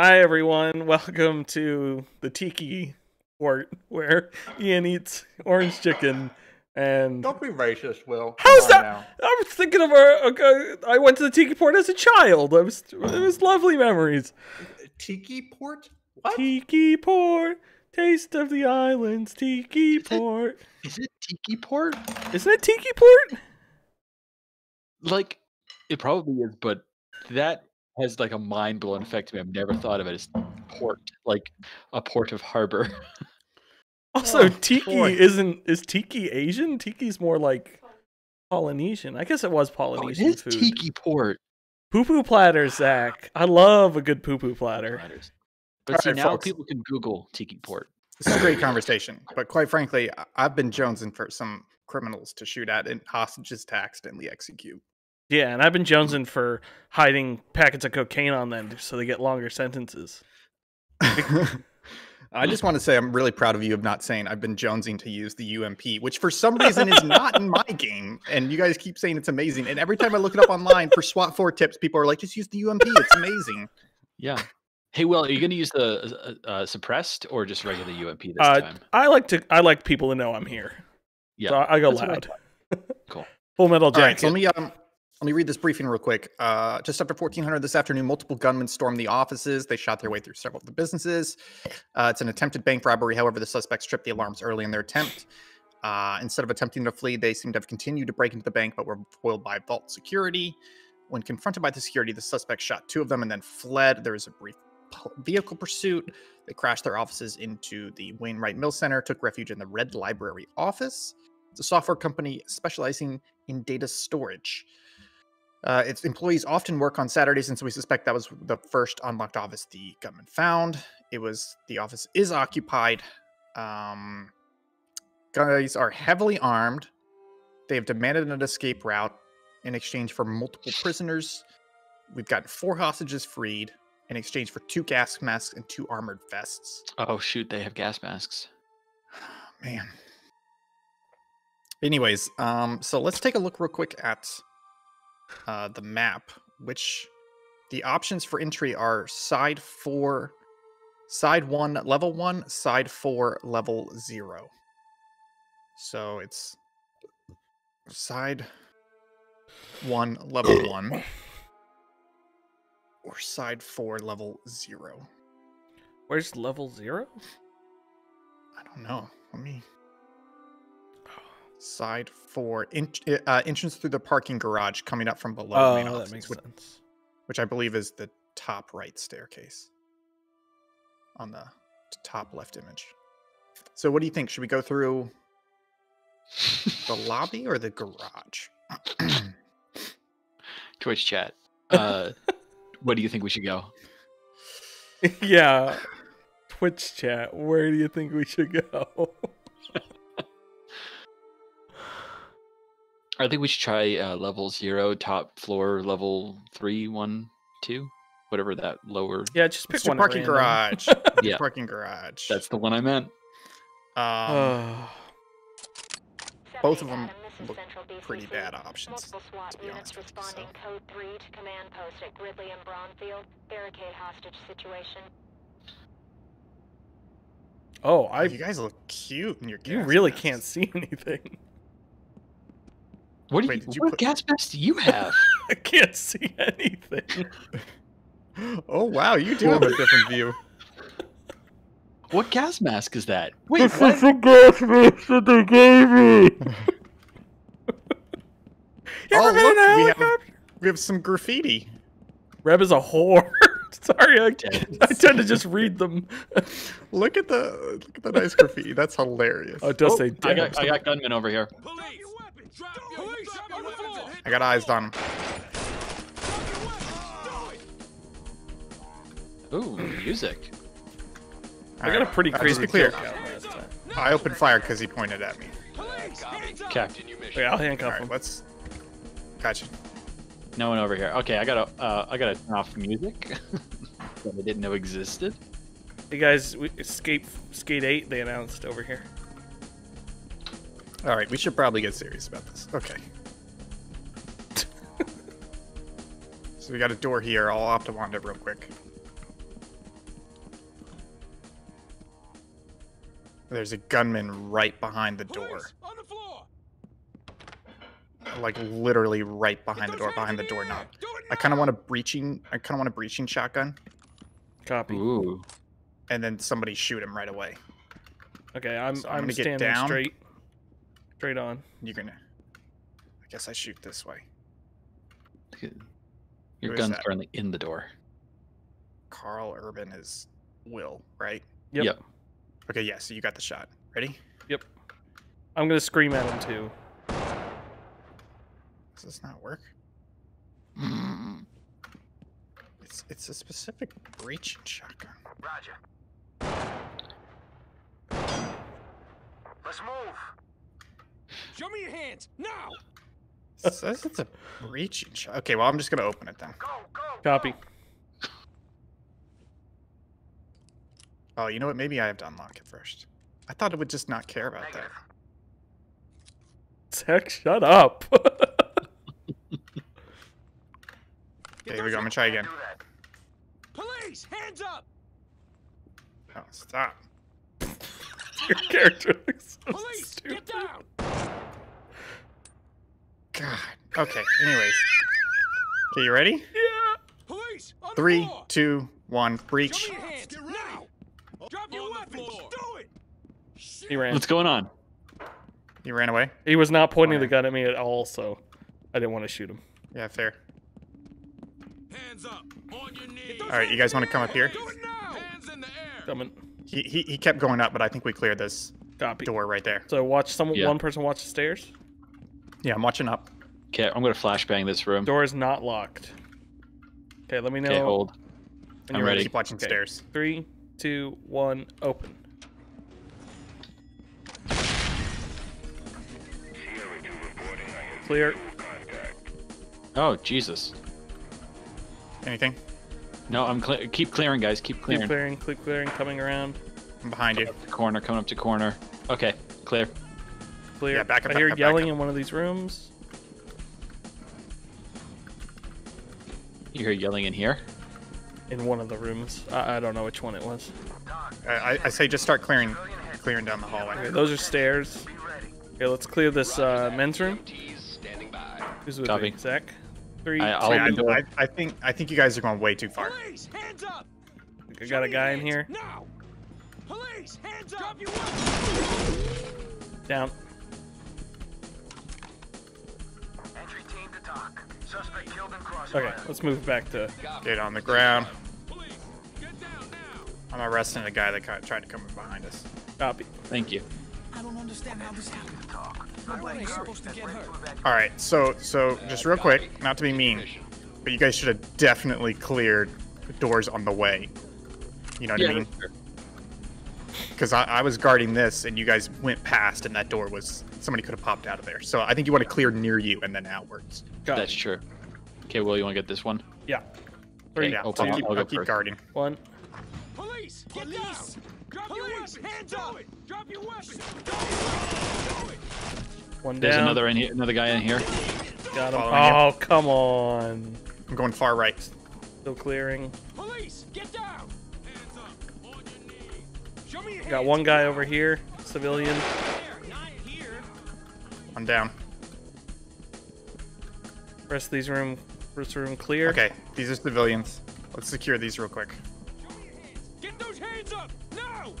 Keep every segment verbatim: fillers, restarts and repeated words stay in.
Hi everyone, welcome to the Tiki Port, where Ian eats orange chicken and... Don't be racist, Will. How's that? Now. I was thinking of our... Okay, I went to the Tiki Port as a child. I was, it was lovely memories. Tiki Port? What? Tiki Port, taste of the islands, Tiki is Port. It, is it Tiki Port? Isn't it Tiki Port? Like, it probably is, but that... has like a mind-blowing effect to me. I've never thought of it as port, like a port of harbor. Also, oh, Tiki boy. isn't is Tiki Asian? Tiki's more like Polynesian. I guess it was Polynesian oh, it is food. Tiki Port. Poo-poo platters, Zach. I love a good poo-poo platter. But All see, right, now folks. people can Google Tiki Port. This is a great conversation, but quite frankly, I've been jonesing for some criminals to shoot at and hostages to accidentally execute. Yeah, and I've been jonesing for hiding packets of cocaine on them so they get longer sentences. I just want to say I'm really proud of you of not saying I've been jonesing to use the U M P, which for some reason is not in my game. And you guys keep saying it's amazing. And every time I look it up online for SWAT four tips, people are like, just use the U M P. It's amazing. Yeah. Hey, Will, are you going to use the uh, uh, suppressed or just regular U M P this uh, time? I like to. I like people to know I'm here. Yeah, so I, I go That's loud. Cool. Full Metal Jacket. All right, so let me. Um, Let me read this briefing real quick. Uh, just after fourteen hundred this afternoon, multiple gunmen stormed the offices. They shot their way through several of the businesses. Uh, it's an attempted bank robbery. However, the suspects tripped the alarms early in their attempt. Uh, instead of attempting to flee, they seem to have continued to break into the bank, but were foiled by vault security. When confronted by the security, the suspects shot two of them and then fled. There was a brief vehicle pursuit. They crashed their offices into the Wainwright Mill Center, took refuge in the Red Library office. It's a software company specializing in data storage. Uh, its employees often work on Saturdays, and so we suspect that was the first unlocked office the gunman found. It was the office is occupied. Um, guys are heavily armed. They have demanded an escape route in exchange for multiple prisoners. We've gotten four hostages freed in exchange for two gas masks and two armored vests. Oh shoot, they have gas masks. Oh, man. Anyways, um, so let's take a look real quick at. Uh, the map, which the options for entry are side four, side one, level one, side four, level zero. So it's side one, level one, or side four, level zero. Where's level zero? I don't know. Let me... Side four, in, uh, entrance through the parking garage coming up from below. Oh, main office, that makes which, sense. Which I believe is the top right staircase on the top left image. So what do you think? Should we go through the lobby or the garage? Twitch chat. Uh, what do you think we should go? Yeah. Twitch chat. Where do you think we should go? I think we should try uh, level zero, top floor, level three, one, two, whatever that lower. Yeah, just pick one. Parking garage. Yeah, parking garage. That's the one I meant. Um, both of them look pretty bad options. To be honest with you, so. Code three to command post at Gridley and Brownfield. Barricade hostage situation. Oh, I. You guys look cute in your. You really masks. Can't see anything. What, do Wait, you, did you what put... gas mask do you have? I can't see anything. Oh, wow. You do have a different view. What gas mask is that? Wait, this what? is the gas mask that they gave me. You ever oh, look, an we, have, we have some graffiti. Reb is a whore. Sorry, I, I tend to just read them. Look at the look at the nice graffiti. That's hilarious. Oh, it does oh, say I got, I got gunmen over here. Police. I got eyes on him. Ooh, music. I got a pretty crazy clear. I opened fire because he pointed at me. Captain, you missed. I'll handcuff him. Let's. Gotcha. No one over here. Okay, I gotta. Uh, I gotta turn off music that I didn't know existed. Hey guys, we, escape skate eight. They announced over here. All right, we should probably get serious about this. Okay. So we got a door here. I'll Opti-one it real quick. There's a gunman right behind the door. On the floor. Like literally right behind the door, behind the doorknob. I kind of want a breaching. I kind of want a breaching shotgun. Copy. Ooh. And then somebody shoot him right away. Okay, I'm. So I'm, I'm gonna standing get down. Straight. Straight on. You're gonna. I guess I shoot this way. Your gun's currently in the door. Carl Urban is Will, right? Yep. Yep. Okay, yeah, so you got the shot. Ready? Yep. I'm gonna scream at him too. Does this not work? Mm. It's it's a specific breaching shotgun. Roger. Let's move. Show me your hands now. It says it's a breaching shot. Okay, well I'm just gonna open it then. Go, go, Copy. Go. Oh, you know what? Maybe I have to unlock it first. I thought it would just not care about that. Zach, shut up. Okay, here we go. I'm gonna try again. Police, hands up! Oh, stop. Your character looks so Police, stupid. Get down! God. Okay. Anyways. Okay, you ready? Yeah. Police. On Three, floor. two, one. Breach. Drop your weapons! Do it! He ran. What's going on? He ran away? He was not pointing the gun at me at all, so I didn't want to shoot him. Yeah, fair. Hands up. On your knees. Alright, you guys want to come up here? Do it now. Hands in the air. Coming. He, he he kept going up, but I think we cleared this Copy. door right there. So watch someone yeah. one person watch the stairs? Yeah, I'm watching up. Okay, I'm gonna flashbang this room. Door is not locked. Okay, let me know. Okay, hold. And I'm ready. Keep watching okay. stairs. Three. Two, one, open. Clear. Oh, Jesus. Anything? No, I'm clear. Keep clearing, guys. Keep clearing. Keep clearing, keep clearing, coming around. I'm behind coming you. Up to corner, coming up to corner. Okay, clear. Clear. Yeah, back up, I hear back, yelling back in one of these rooms. You hear yelling in here? In one of the rooms. I, I don't know which one it was. I, I say just start clearing clearing down the hallway. Okay, those are stairs. Okay, let's clear this uh, men's room. Who's with me? Zach? Three, I, I'll two, I, I, think, I think you guys are going way too far. Police, hands up. I got a guy in here. Now. Police, hands up. Down. Entry team to talk. Suspect killed in crossfire. Okay, let's move back to get on the ground. Police, get down now. I'm arresting the guy that tried to come in behind us. Copy. Thank you. I don't understand how this happened. Nobody's supposed to get hurt. All right, so so just real quick, not to be mean, but you guys should have definitely cleared doors on the way. You know what yeah, I mean? Because I, I was guarding this, and you guys went past, and that door was somebody could have popped out of there. So I think you want to clear near you and then outwards. Got That's it. true. Okay, Will, you want to get this one? Yeah. Three. Okay, yeah. So I'll keep, I'll keep guarding. One. Police! Get Police! Down. Drop Police. Your weapons! Hands up! Do it. Drop your weapons! Do it. Do it. One down. There's another in here. Another guy in here. Got him. Following oh, him. Come on. I'm going far right. Still clearing. Police! Get down! Hands up! On your knees. Show me your hands. Got one guy over here. Civilian. I'm down. Rest of these room, rest room clear. Okay, these are civilians. Let's secure these real quick. Get those hands up now!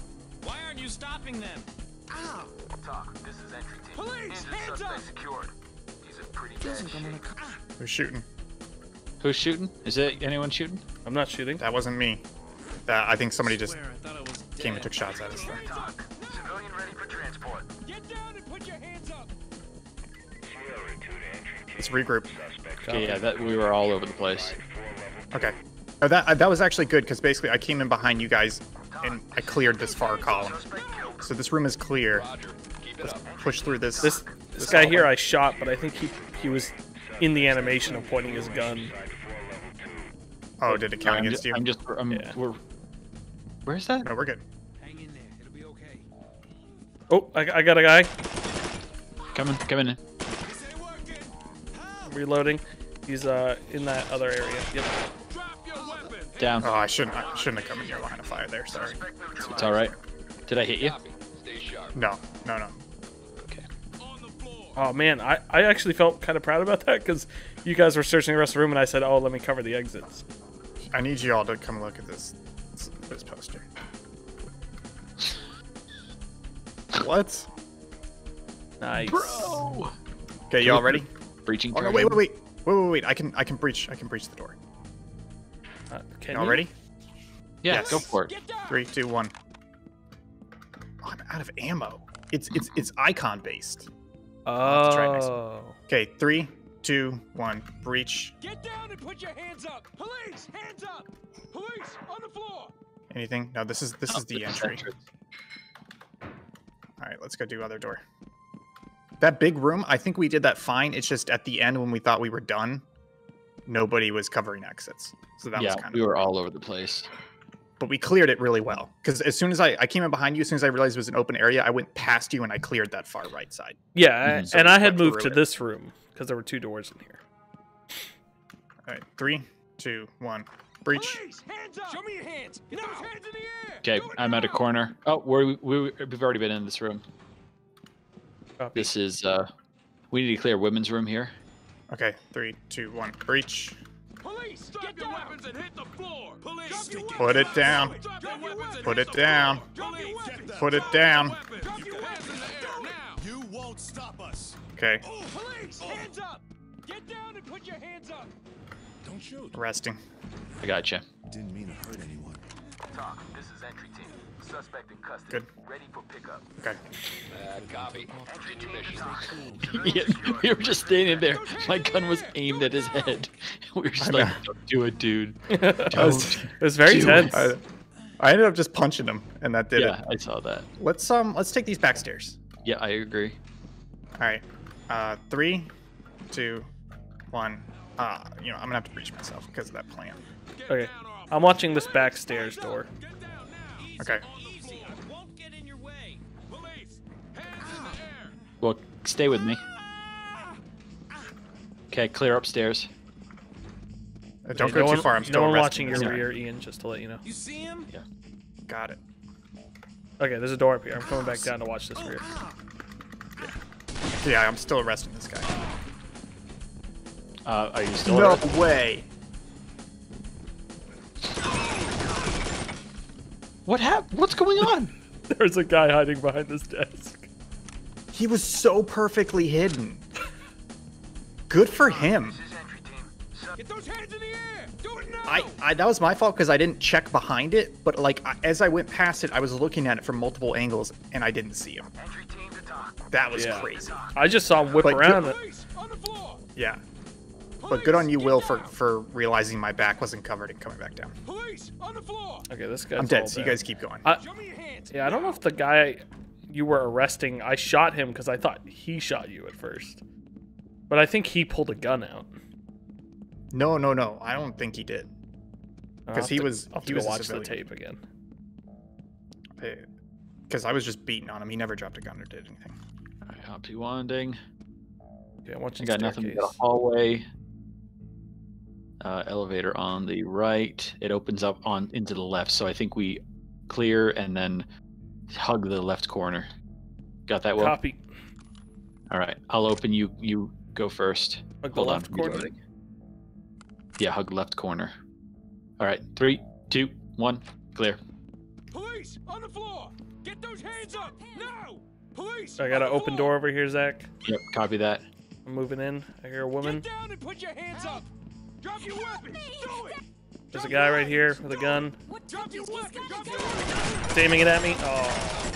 Why aren't you stopping them? Ow! Talk. This is entry team. Police, hands up! Secured. He's in pretty bad shape. Who's shooting? Who's shooting? Is it anyone shooting? I'm not shooting. That wasn't me. That I think somebody just came and took shots at us. Civilian ready for transport. Get down and put your hands up. Let's regroup. Okay, yeah, that we were all over the place. Okay, oh, that uh, that was actually good because basically I came in behind you guys and I cleared this far column. So this room is clear. Let's push through this. This this, this guy hallway. Here I shot, but I think he he was in the animation of pointing his gun. Oh, did it count no, against just, you? I'm just. I'm, yeah. We're. Where's that? No, we're good. Hang in there. It'll be okay. Oh, I I got a guy. Coming, coming in. Reloading. He's uh in that other area. Yep. Drop your weapon. Down. Oh, I shouldn't I shouldn't have come in your line of fire there. Sorry. It's all right. Did I hit you? No, no, no. Okay. Oh, man, I, I actually felt kind of proud about that because you guys were searching the rest of the room and I said, oh, let me cover the exits. I need you all to come look at this, this poster. What? Nice. Bro! Okay, y'all ready? Breaching. Oh, no, wait, wait, wait. Wait, wait, wait. I can, I can breach. I can breach the door. Uh, can y'all ready? Yeah, yes. Go for it. Three, two, one. Oh, I'm out of ammo. It's it's it's icon based. Oh. I'll have to try it next one. Okay, three, two, one. Breach. Get down and put your hands up. Police, hands up. Police on the floor. Anything? No, this is this oh, is the entry. Entrance. All right, let's go do other door. That big room, I think we did that fine. It's just at the end when we thought we were done, nobody was covering exits. So that yeah, was kind of we were weird. All over the place. But we cleared it really well. Because as soon as I, I came in behind you, as soon as I realized it was an open area, I went past you and I cleared that far right side. Yeah, mm-hmm. so and I had moved to it. This room because there were two doors in here. All right, three, two, one. Breach. Police, hands up. Show me your hands. Get those hands in the air. Okay, I'm now. At a corner. Oh, we're, we, we've already been in this room. Copy. This is, uh, we need to clear women's room here. Okay, three, two, one, breach. Police, stop Get your down. Weapons and hit the floor. Police, put it down. Put it down. Put it down. You won't stop us. Okay. Police, hands up. Get down and put your hands up. Don't shoot. Resting. I gotcha. Didn't mean to hurt anyone. Talk. This is entry team. Suspect in custody. Good. Ready for pickup. Okay. Uh, copy. yeah, we were just standing there. My gun was aimed at his head. We were just like, don't do it, dude. It was very tense. I, I ended up just punching him, and that did yeah, it. Yeah, I saw that. Let's um, let's take these back stairs. Yeah, I agree. All right. Uh, three, two, one. Uh, you know, I'm gonna have to breach myself because of that plan. Okay. I'm watching this back stairs door. Okay. Well, stay with me. Okay, clear upstairs. Uh, don't go too far. I'm still watching your rear, Ian, just to let you know. You see him? Yeah. Got it. Okay, there's a door up here. I'm coming back down to watch this rear. Yeah, yeah I'm still arresting this guy. Uh, are you still arresting? No way. What happened? What's going on? There's a guy hiding behind this desk. He was so perfectly hidden. Good for him. Get those hands in the air. Do it now. I, I that was my fault because I didn't check behind it, but like I, as I went past it, I was looking at it from multiple angles and I didn't see him. That was yeah. crazy. I just saw him whip but around it. Yeah. But good on you, Will, for, for realizing my back wasn't covered and coming back down. Police on the floor. Okay, this guy's I'm dead, so you guys keep going. I, yeah, I don't know if the guy you were arresting, I shot him because I thought he shot you at first. But I think he pulled a gun out. No, no, no. I don't think he did. Because he was... I'll have to go watch the tape again. Because I was just beating on him. He never dropped a gun or did anything. All right, Opti one. Okay, I'm watching the staircase. I got nothing. Got a hallway. Uh, elevator on the right. It opens up on into the left, so I think we clear and then hug the left corner. Got that, Will? Copy. All right, I'll open. You you go first. Hug the left corner. Yeah, hug left corner. All right, three, two, one, clear. Police on the floor. Get those hands up now. Police. So I got an open door over here, Zach. Yep, copy that. I'm moving in. I hear a woman. Get down and put your hands up. Drop your weapons! Do it! There's a guy right here with a gun. Drop your weapons! He's aiming it at me. Oh.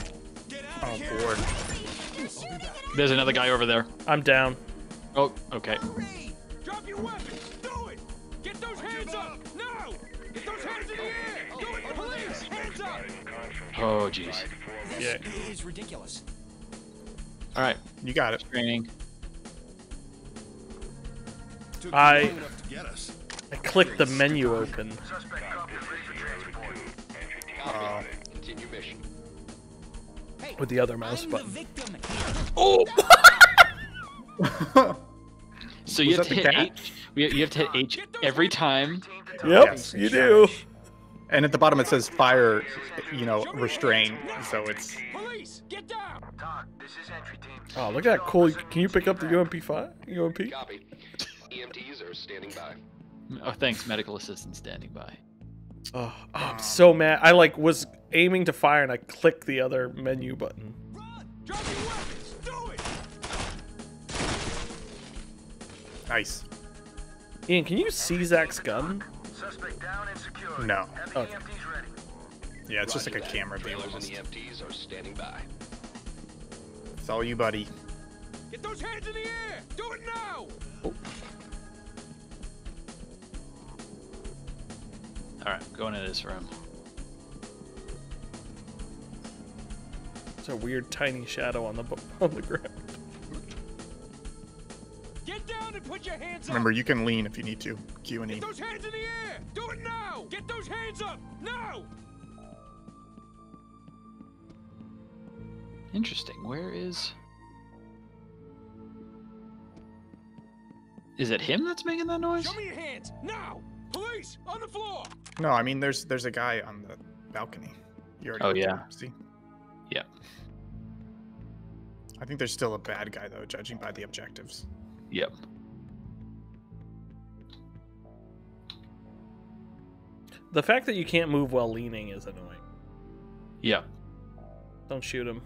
Oh, Lord. There's another guy over there. I'm down. Oh, okay. Drop your weapons! Do it! Get those hands up! No! Get those hands in the air! Do it, police! Hands up! Oh, jeez. Yeah. It's ridiculous. All right. You got it. Training. I, I clicked the menu open. Uh, with the other mouse button. Oh! So you have to hit H. You have to hit H every time. Yep, yes, you do. And at the bottom it says fire, you know, restrain. So it's. Police, get down! Oh, look at that cool. Can you pick up the U M P five? U M P? Copy. E M Ts are standing by. Oh, thanks. Medical assistant standing by. Oh, oh, I'm so mad. I like was aiming to fire and I clicked the other menu button. Run! Drop your weapons! Do it! Nice. Ian, can you see Zach's gun? Suspect down and secured. No. Have the okay. E M Ts ready. Yeah, it's Roger just like a that. camera view. Just... The E M Ts are standing by. It's all you, buddy. Get those hands in the air! Do it now! Oh. All right, going into this room. It's a weird tiny shadow on the on the ground. Get down and put your hands up. Remember, you can lean if you need to. Q and E. Get those hands in the air. Do it now. Get those hands up now. Interesting. Where is? Is it him that's making that noise? Show me your hands now. Police on the floor. No, I mean there's there's a guy on the balcony. You already oh yeah. There. See. Yeah. I think there's still a bad guy though, judging by the objectives. Yep. The fact that you can't move while leaning is annoying. Yeah. Don't shoot him.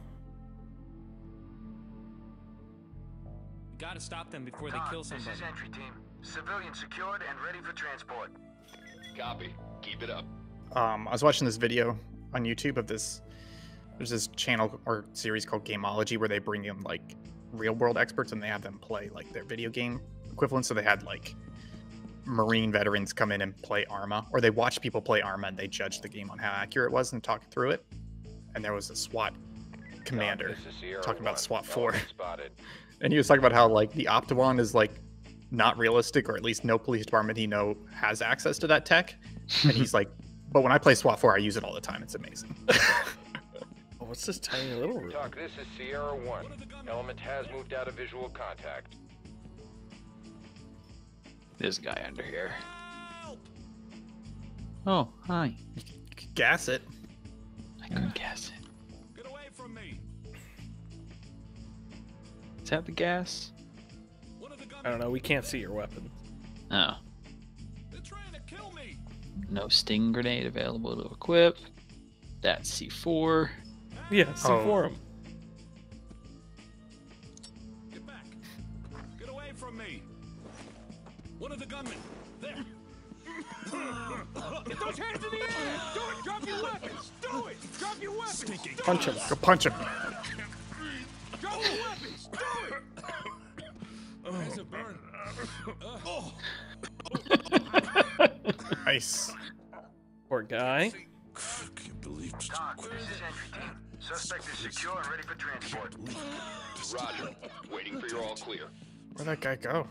You gotta stop them before they kill somebody. This is entry team. Civilian secured and ready for transport. Copy. Keep it up. Um, I was watching this video on YouTube of this. There's this channel or series called Gameology where they bring in like real world experts and they have them play like their video game equivalent. So they had like Marine veterans come in and play Arma, or they watched people play Arma and they judged the game on how accurate it was and talked through it. And there was a SWAT commander talking about SWAT four. And he was talking about how like the Opti one is like not realistic, or at least no police department he know has access to that tech. And he's like, but when I play SWAT four, I use it all the time. It's amazing. Oh, what's this tiny little room? Talk, this is Sierra one. Element has moved out of visual contact. This guy under here. Help! Oh, hi. You could gas it. I couldn't gas it. Get away from me. Is that the gas? I don't know. We can't see your weapon. Oh. They're trying to kill me. No sting grenade available to equip. That's C four. Yeah, C four. Oh. Get back. Get away from me. One of the gunmen. There. Get those hands in the air. Do it. Drop your weapons. Do it. Drop your weapons. Stinking. Punch him. Go punch him. Drop your weapons. Do it. There's a burn. Oh. Nice. Poor guy. I can't believe this. Suspect is secure and ready for transport. Roger. Waiting for your all clear. Where'd that guy go?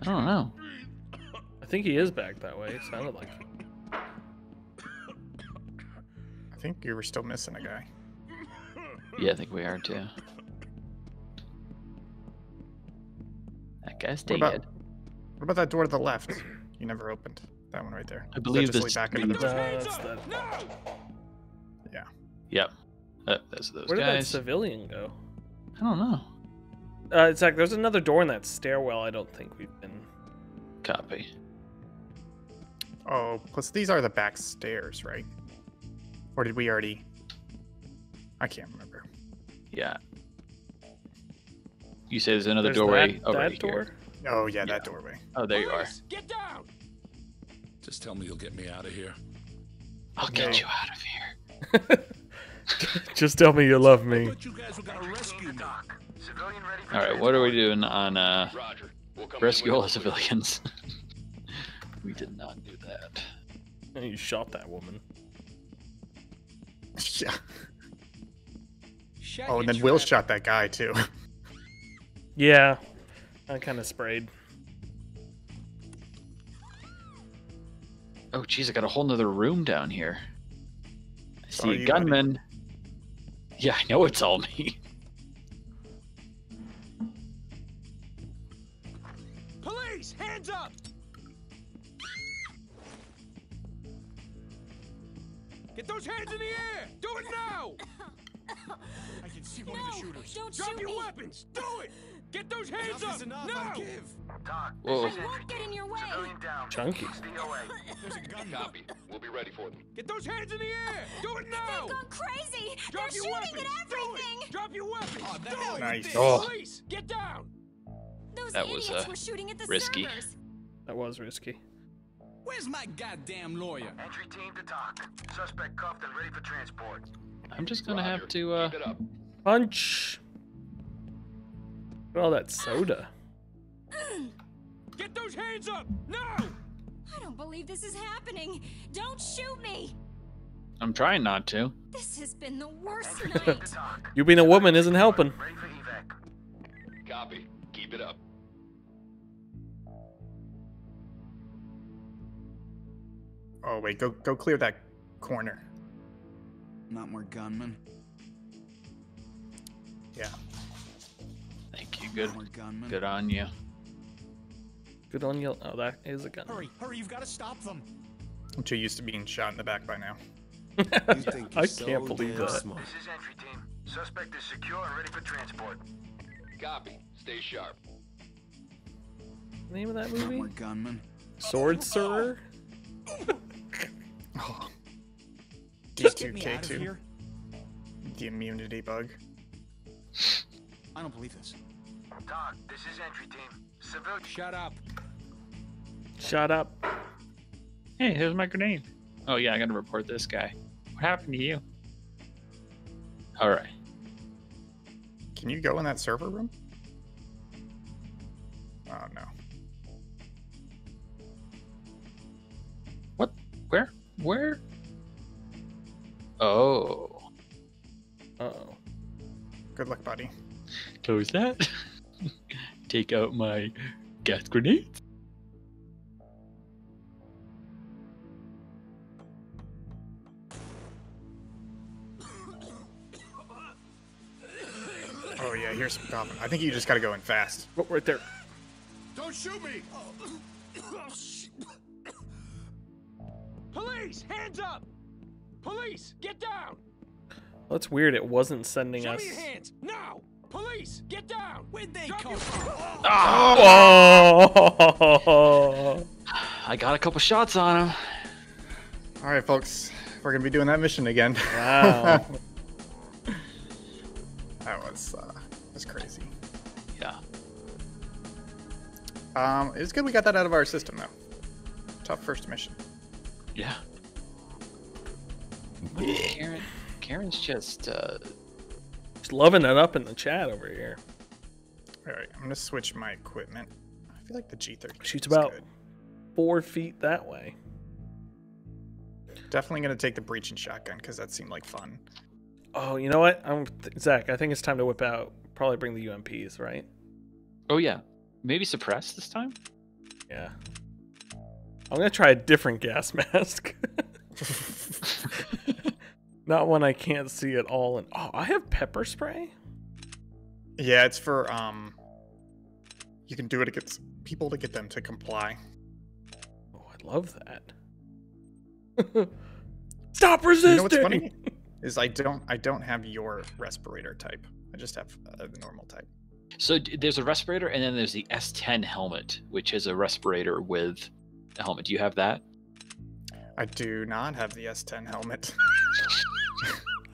I don't know. I think he is back that way. It sounded like him. I think you were still missing a guy. Yeah, I think we are too. That guy's dead. What about, what about that door to the left? You never opened. That one right there. I believe this. Just back into the uh, no! Yeah. Yep. Uh, those those Where guys. Where did that civilian go? I don't know. Uh, it's like there's another door in that stairwell. I don't think we've been. Copy. Oh, plus these are the back stairs, right? Or did we already? I can't remember. Yeah. You say there's another there's doorway that, over that door? Here. Oh yeah, yeah, that doorway. Oh, there Police, you are. Get down! Just tell me you'll get me out of here. I'll get no. you out of here. Just tell me you love me. All right, what are we doing on uh, we'll rescue all the civilians? We did not do that. And you shot that woman. Yeah. Shut oh, and then Will shot that guy too. Yeah, I kind of sprayed. Oh, geez, I got a whole nother room down here. I see oh, a gunman. Yeah, I know it's all me. Police, hands up! Get those hands in the air! Do it now! I can see one no, of the shooters. Don't Drop shoot your me. weapons! Do it! Get those hands enough up! Is enough, no! I give. Talk. Whoa. I won't get in your way. Down. Chunky. There's a gun. Copy. We'll be ready for them. Get those hands in the air! Do it now! They've gone crazy! Drop They're your shooting weapons. at everything! Do it. Drop your weapons! Oh, do it. Nice. Oh. Please, get down! Those that idiots was, uh, were shooting at the risky. servers. That was risky. Where's my goddamn lawyer? Entry team to talk. Suspect cuffed and ready for transport. I'm just gonna Roger. have to uh punch. All that soda. Get those hands up now! I don't believe this is happening. Don't shoot me. I'm trying not to. This has been the worst night. You being a woman isn't helping. Ready for evac. Copy. Keep it up. Oh wait, go go clear that corner. Not more gunmen. Yeah. Thank you. Good. Good on you. Good on you. Oh, that is a gun. Hurry, hurry! You've got to stop them. I'm too used to being shot in the back by now. You think I so can't believe that. This is entry team. Suspect is secure and ready for transport. Copy. Stay sharp. Name of that movie? Not more gunmen. Sword Sir. Oh. D two K two. The immunity bug. I don't believe this. Todd, this is entry team. Civil. Shut up. Shut up. Hey, here's my grenade. Oh yeah, I gotta report this guy. What happened to you? All right. Can you go in that server room? Oh no. What? Where? Where? Oh. Uh-oh. Good luck, buddy. Close that. Take out my gas grenade. Oh yeah, here's some coffin. I think you just gotta go in fast. Oh, right there. Don't shoot me! Oh, shit. Police! Hands up! Police, get down! Well, it's weird. It wasn't sending Show us. Show me your hands now! Police, get down! When they Drop come. Oh. Oh. I got a couple shots on him. All right, folks, we're gonna be doing that mission again. Wow. That was uh, was crazy. Yeah. Um, it's good we got that out of our system though. Tough first mission. Yeah. Karen, Karen's just uh, just loving it up in the chat over here. All right, I'm gonna switch my equipment. I feel like the G thirty. She's about good. four feet that way. Definitely gonna take the breaching shotgun because that seemed like fun. Oh, you know what? I'm Zach. I think it's time to whip out. Probably bring the U M Ps, right? Oh yeah, maybe suppress this time. Yeah. I'm gonna try a different gas mask. Not one I can't see at all. And oh, I have pepper spray. Yeah, it's for um. You can do it against people to get them to comply. Oh, I love that. Stop resisting. You know what's funny is I don't I don't have your respirator type. I just have uh, the normal type. So there's a respirator, and then there's the S ten helmet, which is a respirator with a helmet. Do you have that? I do not have the S ten helmet.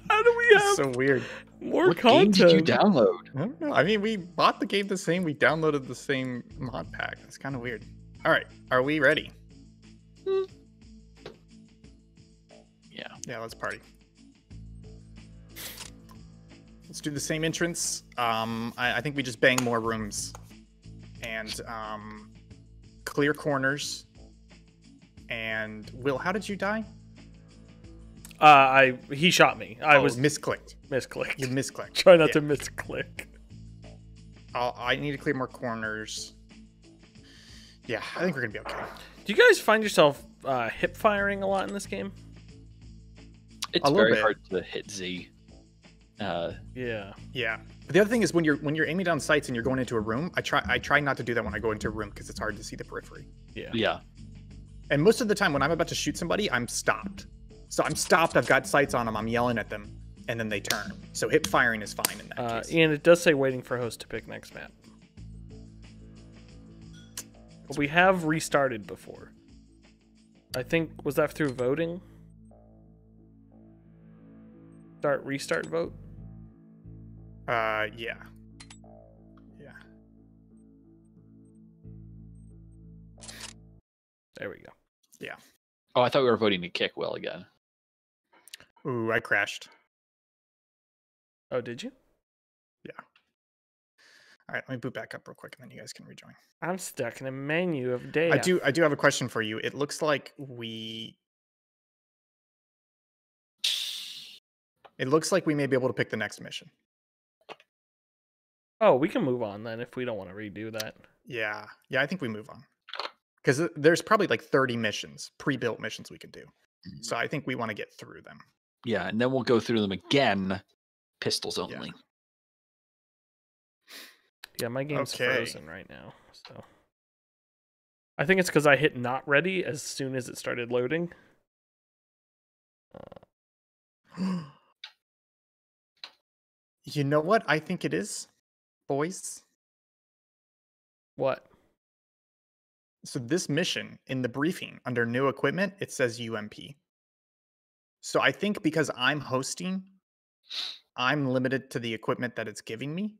How do we have it's so weird? More what content. Game did you download? I don't know. I mean, we bought the game the same. We downloaded the same mod pack. That's kind of weird. All right, are we ready? Hmm. Yeah. Yeah. Let's party. Let's do the same entrance. Um, I, I think we just bang more rooms, and um, clear corners. And Will, how did you die? Uh, I he shot me. I oh, was misclicked. Misclicked. You misclicked. Try not yeah. to misclick. I'll, I need to clear more corners. Yeah, I think we're gonna be okay. Do you guys find yourself uh, hip firing a lot in this game? It's a very bit. hard to hit Z. Uh, yeah. Yeah. But the other thing is when you're when you're aiming down sights and you're going into a room, I try I try not to do that when I go into a room because it's hard to see the periphery. Yeah. Yeah. And most of the time when I'm about to shoot somebody, I'm stopped. So I'm stopped. I've got sights on them. I'm yelling at them, and then they turn. So hip firing is fine in that uh, case. And it does say waiting for host to pick next map. But we have restarted before. I think, was that through voting? Start, restart, vote? Uh, yeah. Yeah. There we go. Yeah. Oh, I thought we were voting to kick Will again. Ooh, I crashed. Oh, did you? Yeah. All right, let me boot back up real quick, and then you guys can rejoin. I'm stuck in a menu of data. I do, I do have a question for you. It looks like we... It looks like we may be able to pick the next mission. Oh, we can move on then if we don't want to redo that. Yeah, yeah, I think we move on. Because there's probably like thirty missions, pre-built missions we can do. Mm-hmm. So I think we want to get through them. Yeah, and then we'll go through them again, pistols only. Yeah, yeah my game's okay. frozen right now. So I think it's because I hit not ready as soon as it started loading. Uh... You know what I think it is, boys? What? So this mission, in the briefing, under new equipment, it says U M P. So I think because I'm hosting, I'm limited to the equipment that it's giving me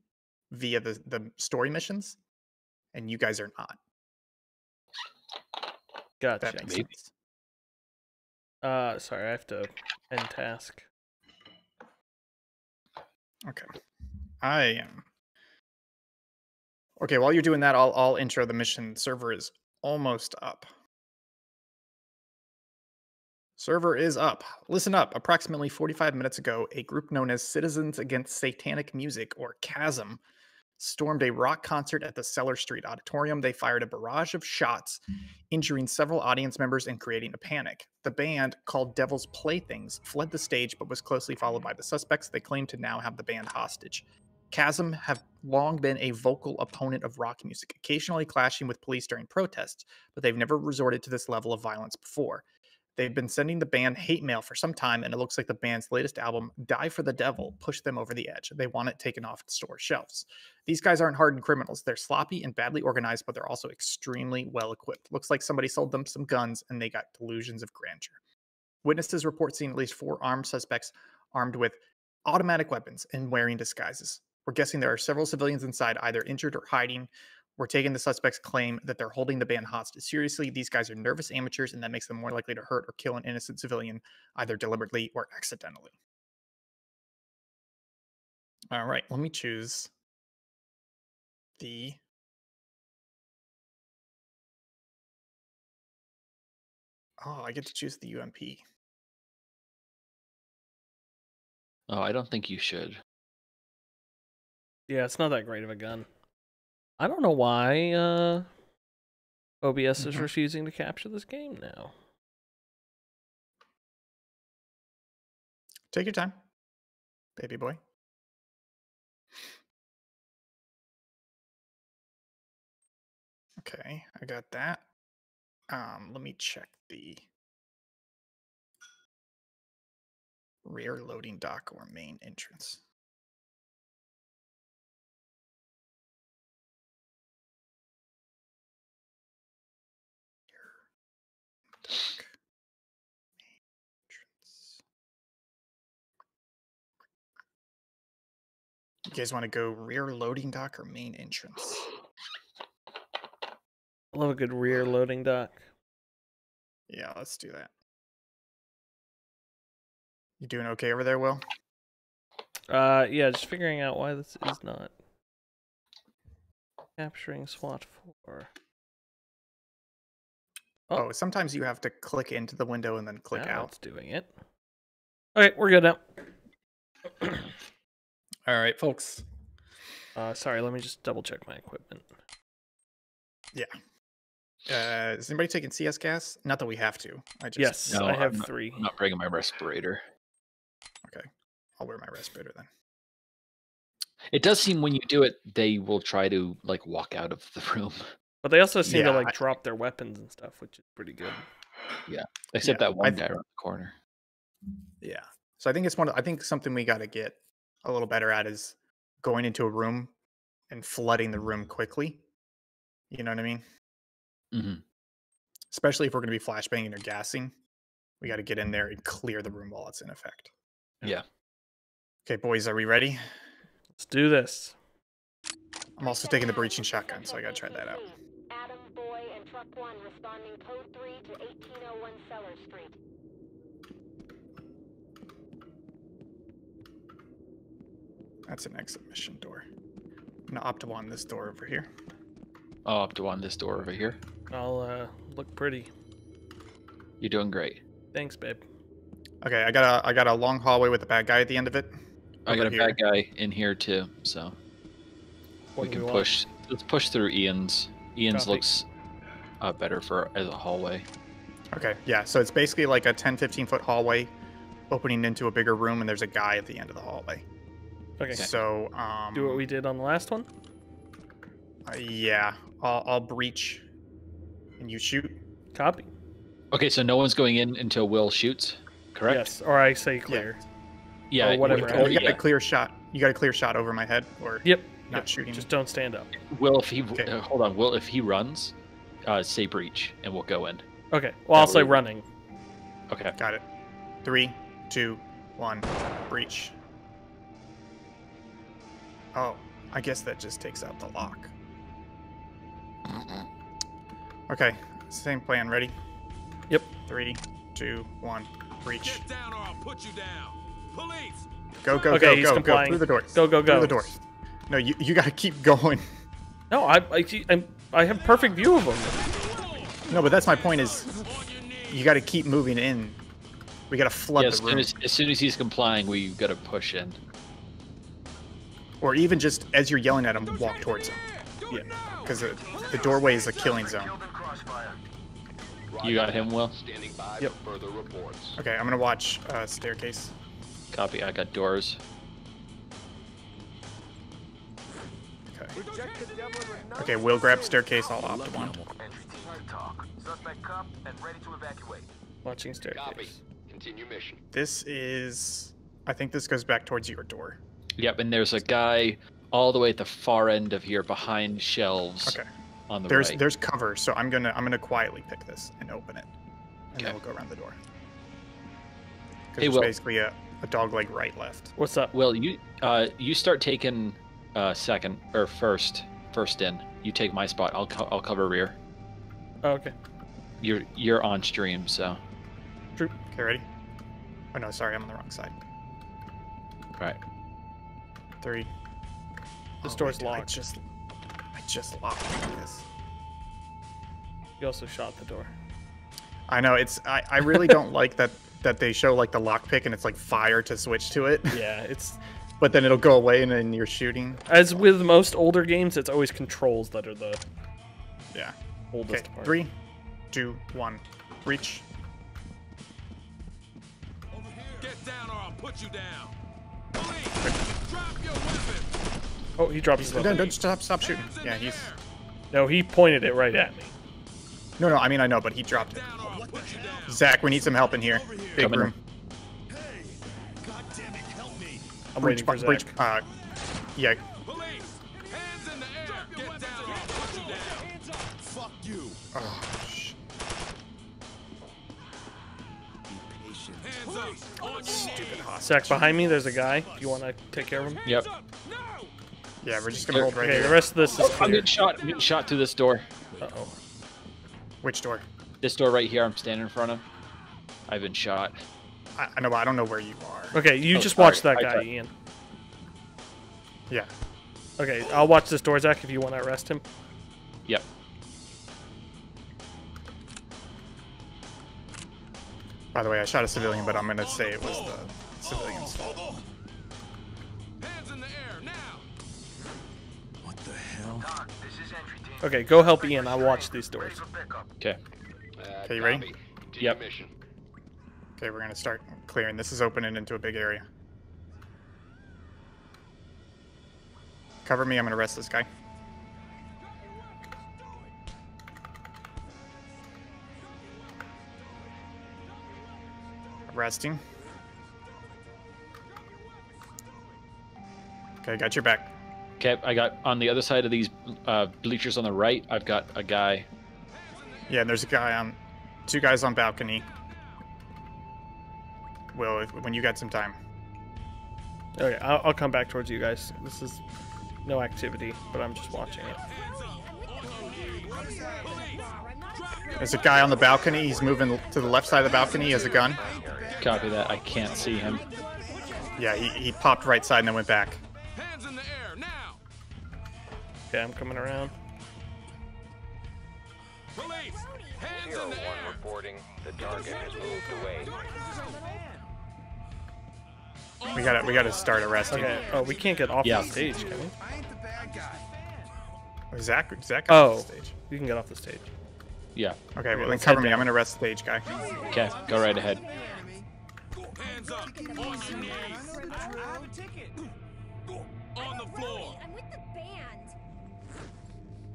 via the, the story missions, and you guys are not. Gotcha. That makes sense. Uh, sorry, I have to end task. Okay. I am. Okay, while you're doing that, I'll, I'll intro the mission. Server is almost up. Server is up. Listen up. Approximately forty-five minutes ago, a group known as Citizens Against Satanic Music, or Chasm, stormed a rock concert at the Cellar Street Auditorium. They fired a barrage of shots, injuring several audience members and creating a panic. The band, called Devil's Playthings, fled the stage but was closely followed by the suspects. They claim to now have the band hostage. Chasm have long been a vocal opponent of rock music, occasionally clashing with police during protests, but they've never resorted to this level of violence before. They've been sending the band hate mail for some time, and it looks like the band's latest album, Die for the Devil, pushed them over the edge. They want it taken off store shelves. These guys aren't hardened criminals. They're sloppy and badly organized, but they're also extremely well-equipped. Looks like somebody sold them some guns, and they got delusions of grandeur. Witnesses report seeing at least four armed suspects armed with automatic weapons and wearing disguises. We're guessing there are several civilians inside, either injured or hiding. We're taking the suspects' claim that they're holding the band hostage seriously. These guys are nervous amateurs, and that makes them more likely to hurt or kill an innocent civilian, either deliberately or accidentally. All right, let me choose the... Oh, I get to choose the U M P. Oh, I don't think you should. Yeah, it's not that great of a gun. I don't know why uh, O B S mm-hmm. is refusing to capture this game now. Take your time, baby boy. Okay, I got that. Um, let me check the rear loading dock or main entrance. You guys want to go rear loading dock or main entrance? I love a good rear loading dock. Yeah, let's do that. You doing okay over there, Will? Uh, yeah, just figuring out why this is not capturing SWAT four. Oh. oh, sometimes you have to click into the window and then click now out. It's doing it. All right, we're good now. All right, folks. Uh, sorry, let me just double check my equipment. Yeah. Uh, is anybody taking C S gas? Not that we have to. I just, yes, no, I have I'm three. Not, I'm not bringing my respirator. Okay, I'll wear my respirator then. It does seem when you do it, they will try to like walk out of the room. But they also seem yeah, to like I... drop their weapons and stuff, which is pretty good. Yeah, except yeah, that one guy around the corner. Yeah. So I think it's one of, I think something we got to get a little better at is going into a room and flooding the room quickly. You know what I mean? Mm-hmm. Especially if we're going to be flashbanging or gassing, we got to get in there and clear the room while it's in effect. Yeah. Okay, boys, are we ready? Let's do this. I'm also taking the breaching shotgun, so I got to try that out. Adam Boy and Truck One responding code three to eighteen oh one Cellar Street. That's an exit mission door. I'm going to Opti one this door over here. I'll Opti one this door over here. I'll uh, look pretty. You're doing great. Thanks, babe. Okay, I got a I got a long hallway with a bad guy at the end of it. I got a here. bad guy in here too, so what we can we push. Want? Let's push through Ian's. Ian's Coffee. looks uh, better for as a hallway. Okay, yeah. So it's basically like a ten, fifteen foot hallway, opening into a bigger room, and there's a guy at the end of the hallway. Okay. So um, do what we did on the last one. Uh, yeah, I'll, I'll breach, and you shoot. Copy. Okay, so no one's going in until Will shoots. Correct? Yes, or I say clear. Yeah, yeah or whatever. Or you got yeah. a clear shot. You got a clear shot over my head, or yep, not yep. shooting. Just don't stand up. Will, if he okay. uh, hold on, Will, if he runs, uh, say breach, and we'll go in. Okay. Well, that I'll say running. Okay. Got it. Three, two, one, breach. Oh, I guess that just takes out the lock. Okay. Same plan. Ready? Yep. Three, two, one. Breach. Get down or I'll put you down. Police. Go go okay, go he's go complying. go through the doors. Go go go through the doors. No, you you gotta keep going. No, I I I'm, I have perfect view of them. No, but that's my point is, you gotta keep moving in. We gotta flood yeah, the room. As, as soon as he's complying, we gotta push in. Or even just as you're yelling at him, Don't walk towards him. Yeah, because the, the doorway is a killing zone. You got him, Will? Standing by yep. for further reports. Okay, I'm going to watch uh, staircase. Copy, I got doors. Okay. Okay, Will grab staircase, I'll Opti one. Watching staircase. Copy. Continue mission. This is... I think this goes back towards your door. Yep, and there's a guy all the way at the far end of here behind shelves. Okay. The there's right. there's cover, so I'm gonna I'm gonna quietly pick this and open it, and okay. then we'll go around the door. Because hey, it's Will. basically a, a dog leg right left. What's up? Will, you uh you start taking uh second or first first in. You take my spot. I'll co I'll cover rear. Oh, okay. You're you're on stream, so. True. Okay, ready? Oh no, sorry, I'm on the wrong side. All right. Three. This oh, door's wait, locked. I just. Just locked like this. You also shot the door. I know it's. I, I really don't like that that they show like the lockpick and it's like fire to switch to it. Yeah, it's. But then it'll go away and then you're shooting. As with most older games, it's always controls that are the. Yeah. Oldest okay. part. Three, two, one, breach. Over here. Get down or I'll put you down. Police, drop your weapon. Oh, he dropped his weapon. Don't stop, stop shooting. Yeah, he's... No, he pointed it right at me. No, no, I mean, I know, but he dropped it. Oh, what the hell? Zach, we need some help in here. Big room. Hey, God damn it, help me. I'm waiting for Zach. Uh, yeah. Police, hands in the air. Get down. Put you down. Fuck you. Oh, shit. Be patient. Hands up. Stupid hostage. Zach, behind me, there's a guy. Do you want to take care of him? Yep. Yeah, we're just gonna hold right okay, here. The rest of this is clear. I'm getting shot. I'm getting shot through this door. Uh oh. Which door? This door right here. I'm standing in front of. I've been shot. I, I know. I don't know where you are. Okay, you oh, just sorry. watch that I guy, tried. Ian. Yeah. Okay, I'll watch this door, Zach. If you want to arrest him. Yep. By the way, I shot a civilian, but I'm gonna say it was the civilian's fault. Okay, go help Ian. I'll watch these doors. Okay. Okay, you ready? Yep. Okay, we're gonna start clearing. This is opening into a big area. Cover me. I'm gonna arrest this guy. Arrest him. Okay, I got your back. Okay, I got on the other side of these uh, bleachers on the right, I've got a guy. Yeah, and there's a guy on, two guys on balcony. Will, if, when you got some time. Okay, I'll, I'll come back towards you guys. This is no activity, but I'm just watching it. There's a guy on the balcony. He's moving to the left side of the balcony. He has a gun. Copy that. I can't see him. Yeah, he, he popped right side and then went back. Hands in the air now. Okay, I'm coming around. Police. Hands in the air. One reporting the target has moved away. We gotta, we gotta start arresting. Okay. Oh, we can't get off yeah. the stage, can we? I ain't the bad guy. Zach, Zach got oh, off the stage. You can get off the stage. Yeah. Okay, well then cover me. Down. I'm gonna arrest the stage guy. Okay, go right ahead. Hands up. On your knees. On the floor. I'm with the band.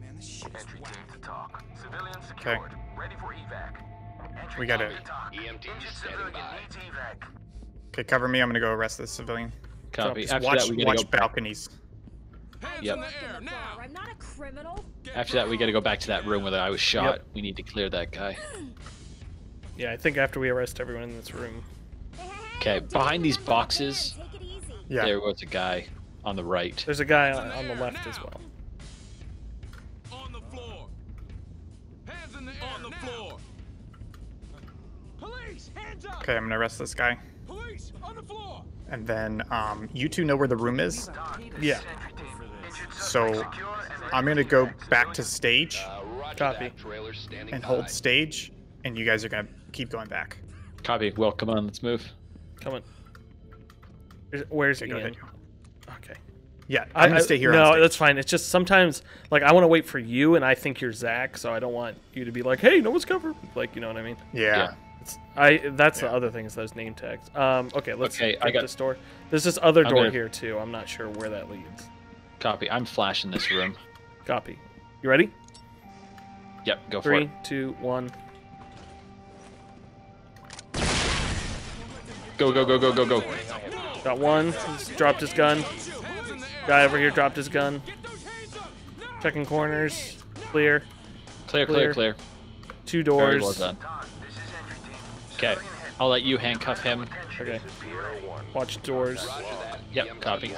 Man, this shit is whack. Civilian secured. Ready for evac. We got it. E M T standing by. Okay, cover me. I'm gonna go arrest this civilian. Copy. So watch, that, watch go balconies. Yep. I'm not a criminal. After that, we gotta go back to that room where I was shot. Yep. We need to clear that guy. Yeah, I think after we arrest everyone in this room. Okay, behind these boxes, yeah. there was a guy on the right. There's a guy on, on the left as well. On the floor. Hands in the on the floor. Police, hands up. Okay, I'm gonna arrest this guy. Police on the floor. And then um, you two know where the room is? Yeah. So I'm gonna go back to stage. Uh, copy. And hold stage, and you guys are gonna keep going back. Copy. Well, come on, let's move. Come on. Where's okay, Ian? Okay. Yeah, I'm gonna I, stay here. No, on stage. That's fine. It's just sometimes, like, I want to wait for you, and I think you're Zach, so I don't want you to be like, "Hey, no one's covered." Like, you know what I mean? Yeah. yeah. I that's yeah. the other thing is those name tags. Um, okay, let's okay, get this door. There's this other door gonna... here too. I'm not sure where that leads. Copy. I'm flashing this room. Copy. You ready? Yep. Go Three, for it. Three, two, one. Go go go go go go. Got one. He's dropped his gun. Guy over here dropped his gun. Checking corners. Clear. Clear clear clear. clear. Two doors. Very well done. Okay, I'll let you handcuff him. Okay. Watch doors. Yep, copy.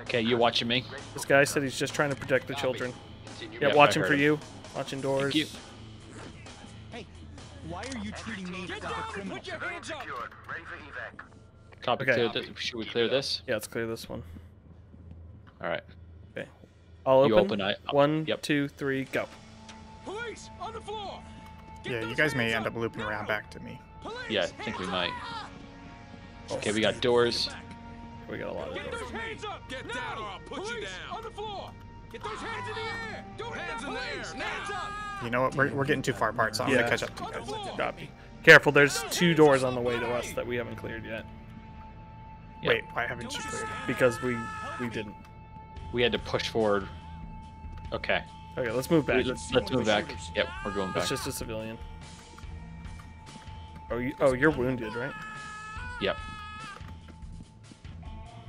Okay, you watching me? This guy said he's just trying to protect the children. Yeah, watching for you. Watching doors. Hey, why are you treating me like a criminal? Copy. Should we clear this? Yeah, let's clear this one. All right. Okay. I'll open. One, two, three, go. Police on the floor. Yeah, you guys may end up looping around back to me. Yeah, I think we might. Okay, we got doors. We got a lot of doors. Get those hands up. Get down or I'll put you down. On the floor. Get those hands in the air. Do it. Hands in the air. Hands up. You know what? We're, we're getting too far apart, so I'm yeah. gonna catch up to you guys. Copy. Careful, there's two doors on the way to us that we haven't cleared yet. Yep. Wait, why haven't you cleared? Because we we didn't. We had to push forward. Okay. Okay, let's move back. Let's, let's move back. Yep, we're going back. It's just a civilian. Oh, you, oh, you're wounded, right? Yep.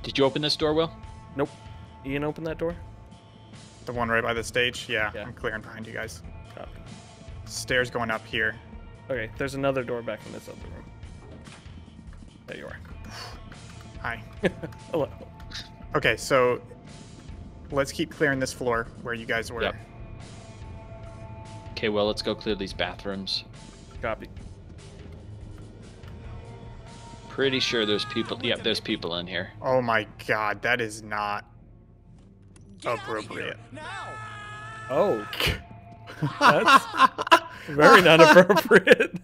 Did you open this door, Will? Nope. Ian opened that door? The one right by the stage? Yeah, yeah. I'm clearing behind you guys. Copy. Stairs going up here. Okay, there's another door back in this other room. There you are. Hi. Hello. Okay, so let's keep clearing this floor where you guys were. Yep. Okay, well, let's go clear these bathrooms. Copy. Pretty sure there's people. Yep, there's people in here. Oh my god, that is not appropriate. Oh. That's very not appropriate.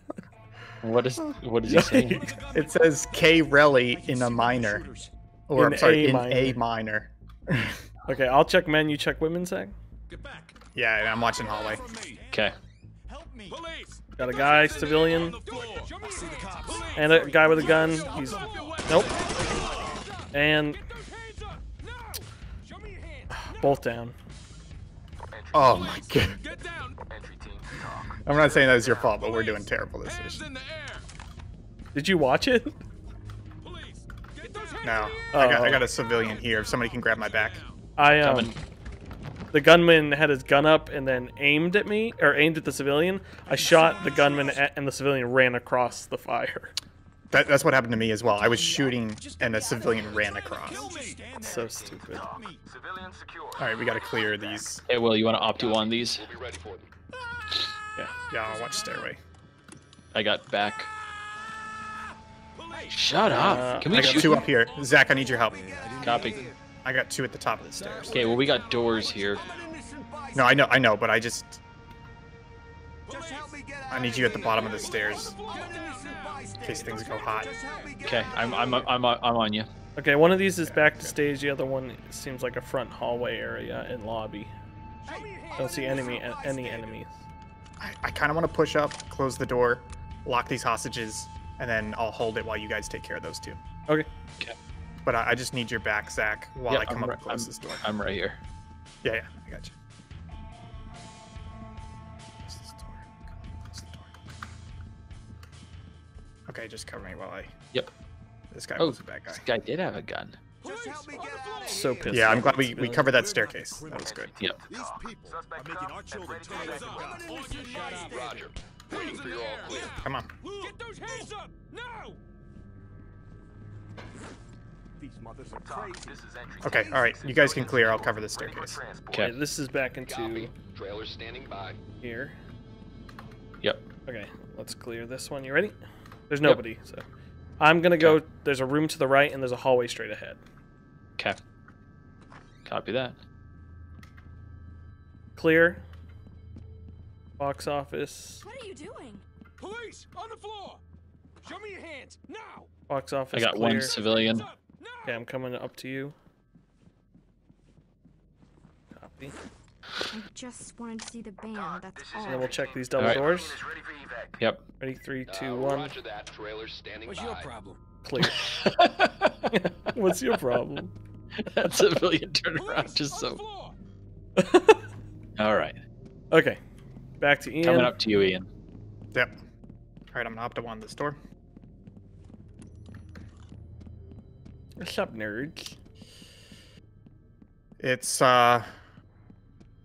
What is what is he saying? It says K Relly in a minor. Or in I'm sorry, a in minor. A minor. Okay, I'll check men, you check women, Zach? Get back. Yeah, I'm watching hallway. Okay. Got a guy, civilian, and a guy with a gun. He's nope. And both down. Oh my god. I'm not saying that was your fault, but we're doing terrible this season. Did you watch it? now. Oh. I, got, I got a civilian here. If somebody can grab my back. I um, Coming. The gunman had his gun up and then aimed at me, or aimed at the civilian. I shot the gunman at, and the civilian ran across the fire. That, that's what happened to me as well. I was shooting and a civilian ran across. So stupid. All right, we gotta clear these. Hey, Will, you wanna Opti one these? We'll be ready for them. Yeah, yeah. I'll watch Stairway. I got back. Shut up. Uh, Can we I got shoot two them? Up here. Zach, I need your help. Copy. I got two at the top of the stairs. Okay, well, we got doors here. No, I know, I know, but I just. I need you at the bottom of the stairs. In case things go hot. Okay, I'm I'm I'm I'm on you. Okay, one of these is back to stage. The other one seems like a front hallway area and lobby. I don't see enemy any enemies. I, I kind of want to push up, close the door, lock these hostages, and then I'll hold it while you guys take care of those two. Okay. Okay. But I, I just need your back, Zach, while yeah, I come I'm up right, and close I'm, this door. I'm right here. Yeah, yeah, I got you. Okay, just cover me while I. Yep. This guy oh, was a bad guy. This guy did have a gun. So pissed. Yeah, I'm glad we, we covered that staircase. That was good. Yep. These people are making our children turn back the guns. Roger. Waiting for your all clear. Come on. Get those hands up now. These mothers are crazy. Okay, all right. You guys can clear. I'll cover the staircase. Okay. This is back into trailer standing by here. Yep. Okay, let's clear this one. You ready? There's nobody, yep. So I'm gonna go. Okay. There's a room to the right, and there's a hallway straight ahead. Okay. Copy that. Clear. Box office. What are you doing? Police on the floor. Show me your hands now. Box office. I got clear. One civilian. Okay, I'm coming up to you. Copy. I just wanted to see the band, that's all. And then we'll check these double right. doors. Yep. Ready, three, two, uh, one. Roger that. Trailer standing What's by. Your problem? Clear. What's your problem? That civilian turnaround just so... all right. Okay. Back to Ian. Coming up to you, Ian. Yep. All right, I'm going to Opti one this door. What's up, nerds? It's, uh...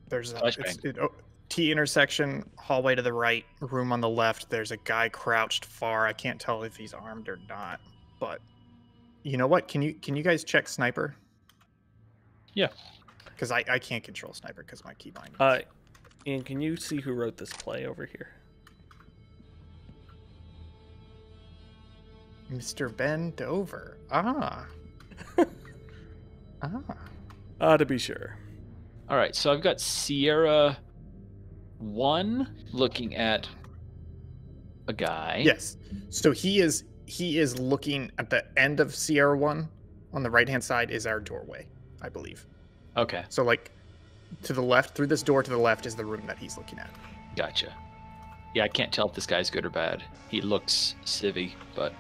There's a it's, it, oh, T intersection, hallway to the right, room on the left. There's a guy crouched far. I can't tell if he's armed or not. But you know what? Can you can you guys check sniper? Yeah. Because I, I can't control sniper because my keybind. Uh, Ian, can you see who wrote this play over here? Mister Ben Dover. Ah. ah. Ah, to be sure. All right, so I've got Sierra One looking at a guy. Yes. So he is he is looking at the end of Sierra One. On the right-hand side is our doorway, I believe. Okay. So like to the left, through this door to the left is the room that he's looking at. Gotcha. Yeah, I can't tell if this guy's good or bad. He looks civvy, but...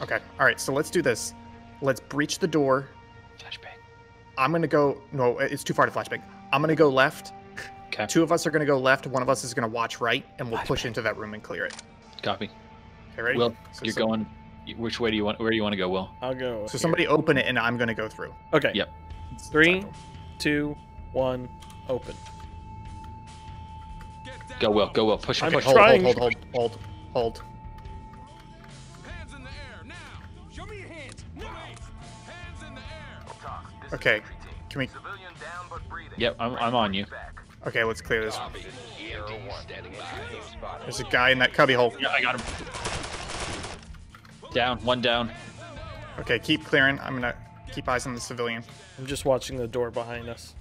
Okay, all right, so let's do this. Let's breach the door. Flashbang. I'm gonna go. No, it's too far to flashbang. I'm gonna go left. Okay. Two of us are gonna go left. One of us is gonna watch right, and we'll flashbang. Push into that room and clear it. Copy. Okay, ready? Will, so you're so going. Which way do you want? Where do you want to go, Will? I'll go. So here. Somebody open it, and I'm gonna go through. Okay. Yep. Three, two, one, open. Go, Will. Go, Will. Push it. Push. Hold, hold, hold, hold, hold, hold. Okay, can we? Yep, I'm, I'm on you. Okay, let's clear this one. There's a guy in that cubbyhole. Yeah, I got him. Down, one down. Okay, keep clearing. I'm gonna keep eyes on the civilian. I'm just watching the door behind us.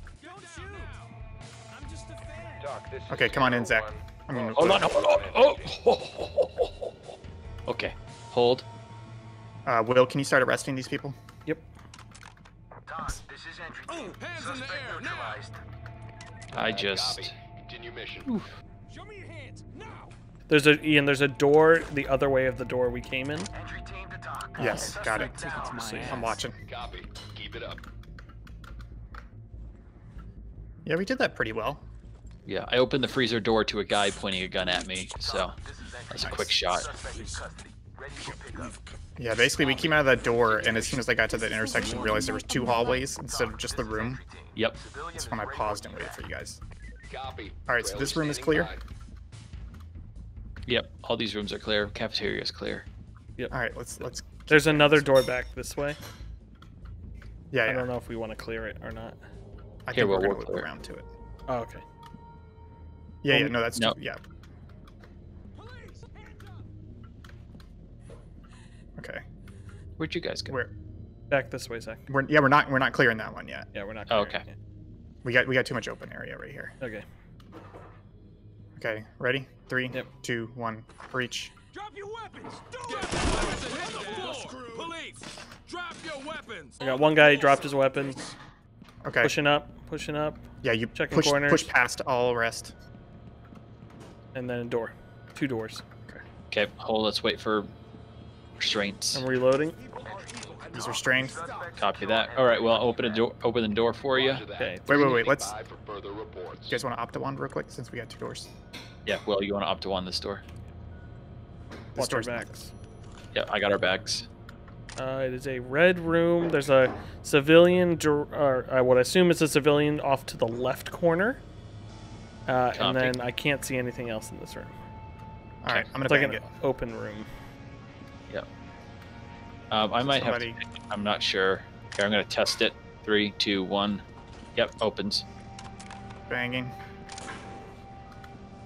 Okay, come on in, Zach. I'm gonna... Hold on, hold on. Oh, oh, oh, oh, oh. Okay, hold. Uh, Will, can you start arresting these people? Yep. This is entry team. Suspect neutralized. I just. Continue mission. Show me your hands now. There's a Ian. There's a door the other way of the door we came in. Entry team to dock. Yes, got it. I'm watching. Copy. Keep it up. Yeah, we did that pretty well. Yeah, I opened the freezer door to a guy pointing a gun at me, so that's a quick shot. Yeah, basically we came out of that door, and as soon as I got to that intersection, realized there was two hallways instead of just the room. Yep. That's when I paused and waited for you guys. Copy. All right, so this room is clear. Yep, all these rooms are clear. Cafeteria is clear. Yep. All right, let's let's. There's another door back this way. Yeah, yeah. I don't know if we want to clear it or not. I think we're gonna look around to it. Oh, okay. Yeah, yeah, no, that's no. yeah. Okay. Where'd you guys go? We're back this way, Zach. We're, yeah, we're not we're not clearing that one yet. Yeah, we're not clearing it. Oh, okay. Yet. We got we got too much open area right here. Okay. Okay, ready? Three, yep. two, one, breach. Drop your weapons! Get your weapons on the floor! Police! Drop your weapons! I got one guy, he dropped his weapons. Okay. Pushing up, pushing up. Yeah, you checking push, corners. Push past all arrest. And then a door. Two doors. Okay. Okay, hold, let's wait for restraints. I'm reloading. These are restrained. Copy that. All right, well, I'll open a door. Open the door for you. Okay. Wait, wait, wait. Let's. You guys want to Opti one real quick since we got two doors? Yeah. Well, you want to Opti one this door. This Watch door's our backs. Yeah, I got our backs. Uh, it is a red room. There's a civilian, or I would assume it's a civilian, off to the left corner. Uh, and then I can't see anything else in this room. All right, I'm gonna take like an open room. Yep. Um, I might somebody... have to, I'm not sure. Here, I'm gonna test it. Three, two, one. Yep, opens. Banging.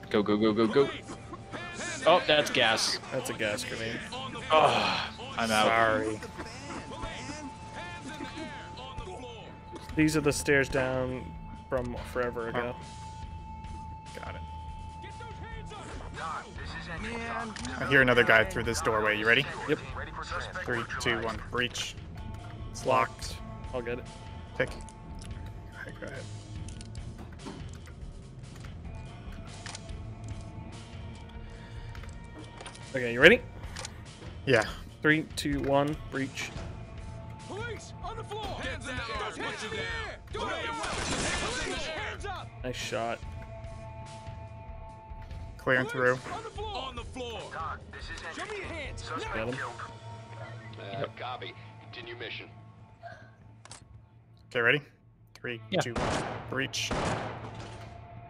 Go, go, go, go, go. Oh, that's gas. That's a gas grenade. Oh, I'm out. Sorry. These are the stairs down from forever ago. Oh. Got it. I hear another guy through this doorway. You ready? Yep. Three, two, one, breach. It's locked. I'll get it. Pick. All right, go ahead. Okay, you ready? Yeah. Three, two, one, breach. Police on the floor. Hands down. Hands down. Hands up. Nice shot. Clearing through. On the floor. Show me your hands. Got him. Uh, copy. Continue mission. Okay, ready? Three, yeah. two, one, breach.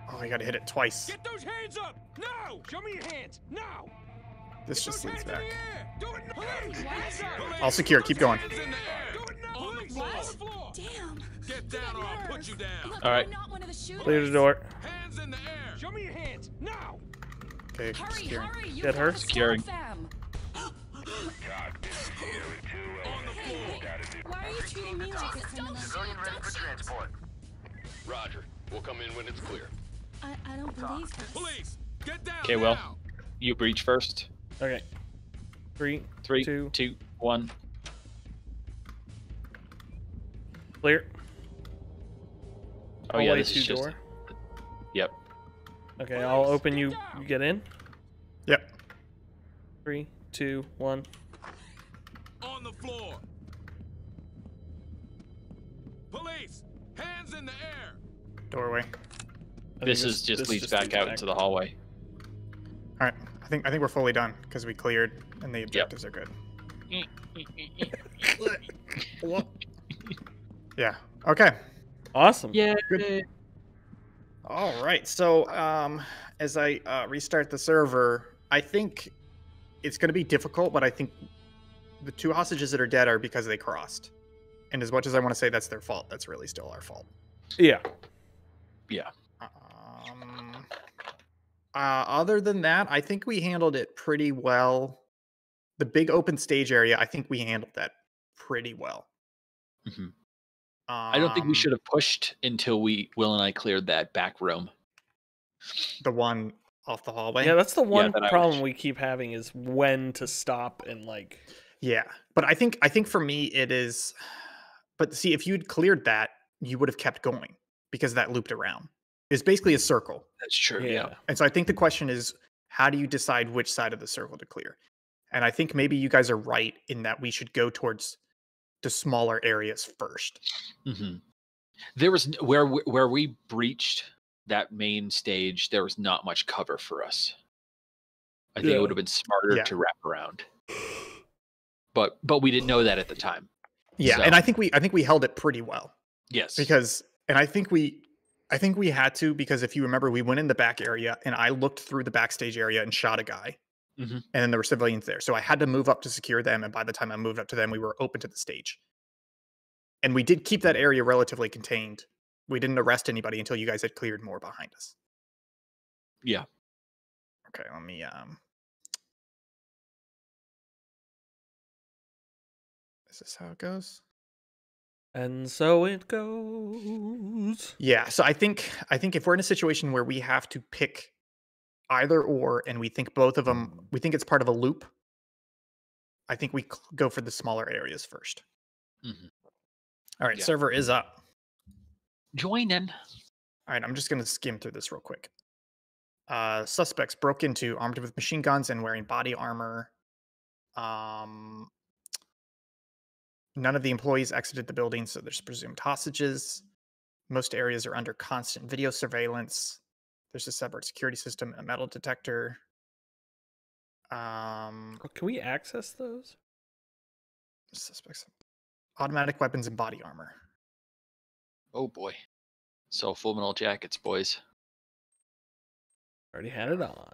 Oh, I gotta hit it twice. Get those hands up now. Show me your hands now. This just leads back. I'll secure. Keep going. All right. Clear the door. Hands in the air. Show me your hands now. Okay. Secure. Get her. Securing. Why are you treating me like it's a civilian ready for transport? Roger. We'll come in when it's clear. I I don't believe this. Police, get down. Okay. Well, you breach first. Okay. Three, three, two, two, one. Clear. Oh, I'll yeah, this is just... door. Yep. Okay, Please. I'll open you. You get in? Yep. Three, two, one. On the floor. Police, hands in the air. Doorway. This is just this leads just back leads out back. into the hallway. All right. I think I think we're fully done because we cleared and the objectives yep. are good. Yeah. Okay. Awesome. Yeah. Good. All right. So um, as I uh, restart the server, I think it's going to be difficult, but I think the two hostages that are dead are because they crossed. And as much as I want to say that's their fault, that's really still our fault. Yeah. Yeah. Um. Uh, other than that, I think we handled it pretty well. The big open stage area, I think we handled that pretty well. Mm-hmm. um, I don't think we should have pushed until we, Will and I cleared that back room. The one off the hallway? Yeah, that's the one yeah, that problem we keep having is when to stop and like... Yeah, but I think, I think for me it is... But see, if you'd cleared that, you would have kept going because that looped around. It's basically a circle. That's true. Yeah. yeah. And so I think the question is, how do you decide which side of the circle to clear? And I think maybe you guys are right in that we should go towards the smaller areas first. Mm-hmm. There was where we, where we breached that main stage. There was not much cover for us. I think yeah. it would have been smarter yeah. to wrap around. But but we didn't know that at the time. Yeah, so. and I think we I think we held it pretty well. Yes. Because and I think we I think we had to, because if you remember, we went in the back area and I looked through the backstage area and shot a guy. Mm-hmm. And then there were civilians there. So I had to move up to secure them, and by the time I moved up to them, we were open to the stage. And we did keep that area relatively contained. We didn't arrest anybody until you guys had cleared more behind us. Yeah. Okay, let me um Is this how it goes? And so it goes. Yeah, so I think I think if we're in a situation where we have to pick either or, and we think both of them, we think it's part of a loop, I think we go for the smaller areas first. Mm-hmm. All right, yeah. Server is up. Join in. All right, I'm just going to skim through this real quick. Uh, suspects broke into, armed with machine guns and wearing body armor. Um... None of the employees exited the building, so there's presumed hostages. Most areas are under constant video surveillance. There's a separate security system and a metal detector. Um, Can we access those? Suspects. Automatic weapons and body armor. Oh, boy. So Full Metal Jackets, boys. Already had it on.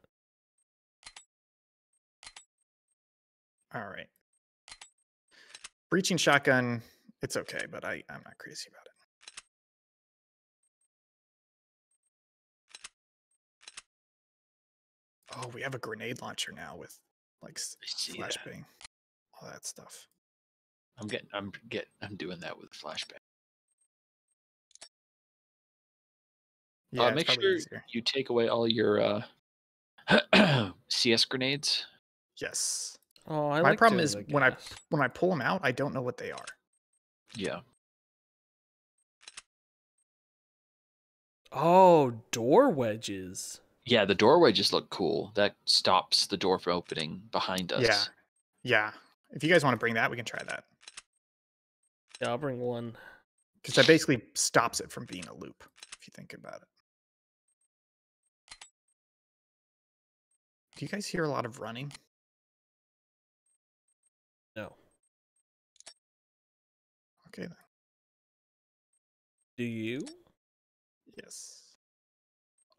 All right. Breaching shotgun, it's okay, but I, I'm not crazy about it. Oh, we have a grenade launcher now with like yeah. flashbang, all that stuff. I'm getting, I'm getting, I'm doing that with flashbang. Yeah, uh, make sure easier. you take away all your uh, C S grenades. Yes. Oh, I My like problem is I when I when I pull them out, I don't know what they are. Yeah. Oh, door wedges. Yeah, the door wedges look cool. That stops the door from opening behind us. Yeah. Yeah. If you guys want to bring that, we can try that. Yeah, I'll bring one. Because that basically stops it from being a loop, if you think about it. Do you guys hear a lot of running? No. Okay then. Do you? Yes.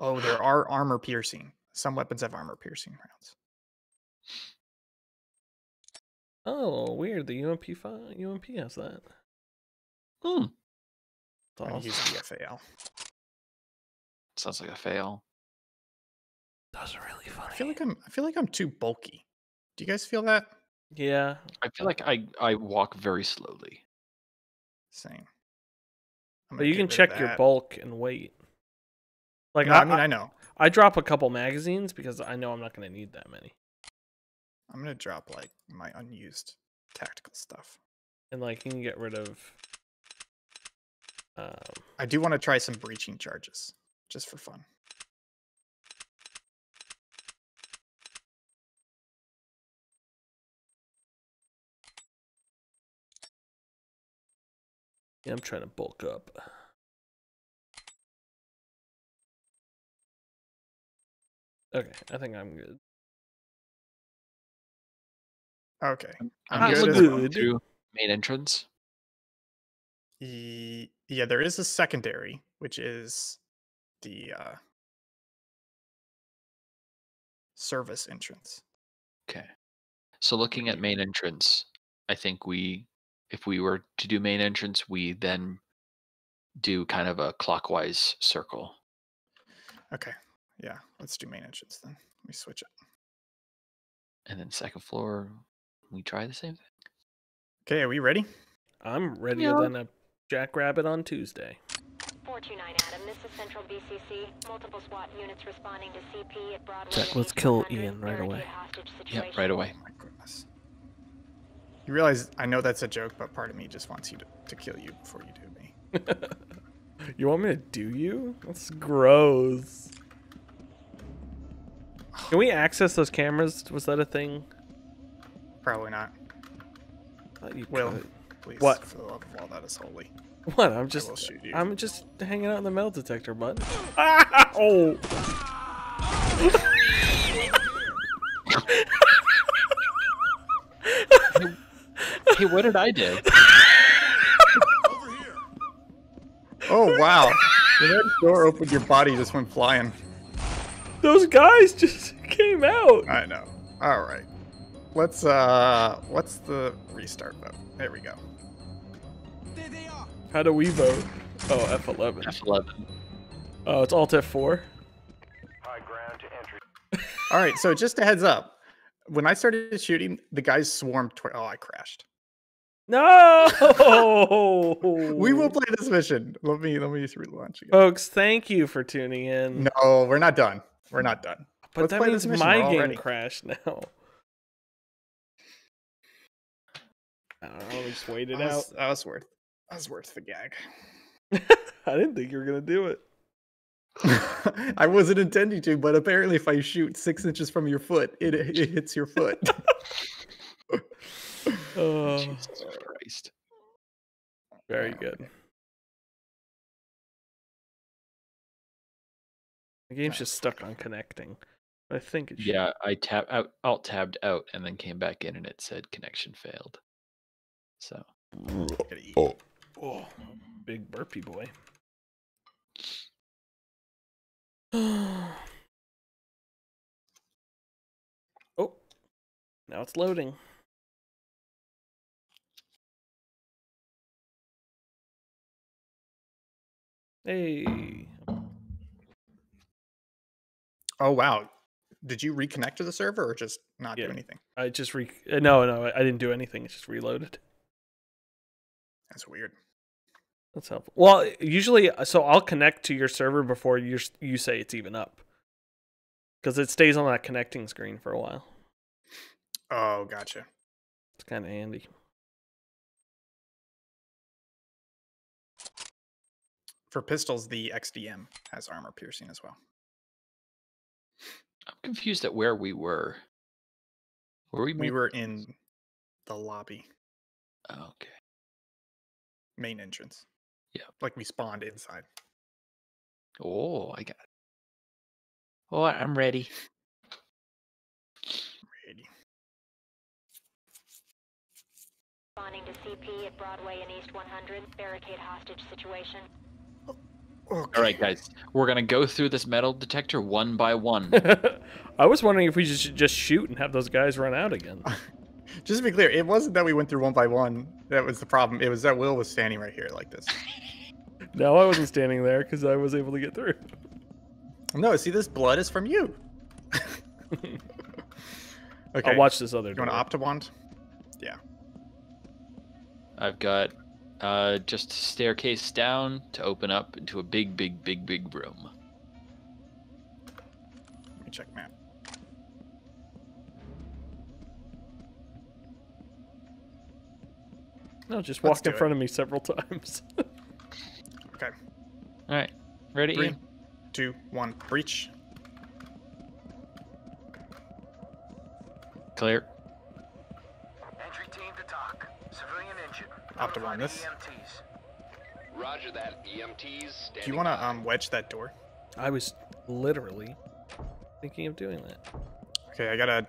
Oh, there are armor piercing. Some weapons have armor piercing rounds. Oh, weird. The U M P has that. Hmm. I'm using the F A L. Sounds like a fail. That's really funny. I feel like I'm. I feel like I'm too bulky. Do you guys feel that? Yeah. I feel like I, I walk very slowly. Same. But you can check your bulk and weight. Like no, I, I mean, I know. I drop a couple magazines because I know I'm not going to need that many. I'm going to drop like my unused tactical stuff. And like you can get rid of... Um, I do want to try some breaching charges just for fun. Yeah, I'm trying to bulk up. Okay, I think I'm good. Okay. I'm, I'm good. good. Through main entrance. E yeah, there is a secondary, which is the uh, service entrance. Okay. So looking at main entrance, I think we... If we were to do main entrance, we then do kind of a clockwise circle. Okay. Yeah. Let's do main entrance then. Let me switch it. And then second floor, we try the same thing. Okay. Are we ready? I'm readier yeah. than a jackrabbit on Tuesday. four two nine Adam, this is Central B C C. Multiple SWAT units responding to C P at Broadway. Jack, let's kill Ian right away. Yeah, right away. Oh my goodness. You realize I know that's a joke, but part of me just wants you to, to kill you before you do me. You want me to do you? That's gross. Can we access those cameras? Was that a thing? Probably not. You Will, could. please. What? For the love of all that is holy. What? I'm just. I will shoot you. I'm just hanging out in the metal detector, bud. Ah! Oh. Hey, what did I do? Over here. Oh, wow. When that door opened, your body just went flying. Those guys just came out. I know. All right. Let's, uh, what's the restart vote? There we go. There they are. How do we vote? Oh, F eleven. F eleven. Oh, it's Alt F four. High ground to entry. All right, so just a heads up. When I started shooting, the guys swarmed toward. Oh, I crashed. No! We will play this mission. Let me let me just relaunch again. Folks, thank you for tuning in. No, we're not done. We're not done. But Let's that means my game already. crashed now. I don't know, just wait it that was, out. That was worth that was worth the gag. I didn't think you were gonna do it. I wasn't intending to, but apparently if I shoot six inches from your foot, it, it hits your foot. Oh, Jesus Christ. Very good. The game's just stuck on connecting. I think it should. Yeah, I tap out, alt tabbed out, and then came back in, and it said connection failed. So, oh, oh big burpee boy. Oh, now it's loading. Hey. Oh, wow. Did you reconnect to the server or just not yeah, do anything? I just re... No, no, I didn't do anything. It just reloaded. That's weird. That's helpful. Well, usually, so I'll connect to your server before you you say it's even up, because it stays on that connecting screen for a while. Oh, gotcha. It's kind of handy. For pistols, the X D M has armor piercing as well. I'm confused at where we were. Were we? We were in the lobby. Oh, okay. Main entrance. Yeah. Like we spawned inside. Oh, I got it. Oh, I'm ready. Ready. Responding to C P at Broadway and East one hundred. Barricade hostage situation. Oh, okay. All right, guys. We're going to go through this metal detector one by one. I was wondering if we should just shoot and have those guys run out again. Just to be clear, it wasn't that we went through one by one. That was the problem. It was that Will was standing right here like this. No, I wasn't standing there because I was able to get through. No, see, this blood is from you. Okay. I'll watch this other. You door. want to Opti one? Yeah. I've got uh, just staircase down to open up into a big, big, big, big room. Let me check map. No, just walked in front of me several times. Okay. All right. Ready? Three, two, one. Breach. Clear. Entry team to dock. Civilian engine. Opti one this. E M Ts. Roger that. E M Ts. Do you want to um, wedge that door? I was literally thinking of doing that. Okay, I got a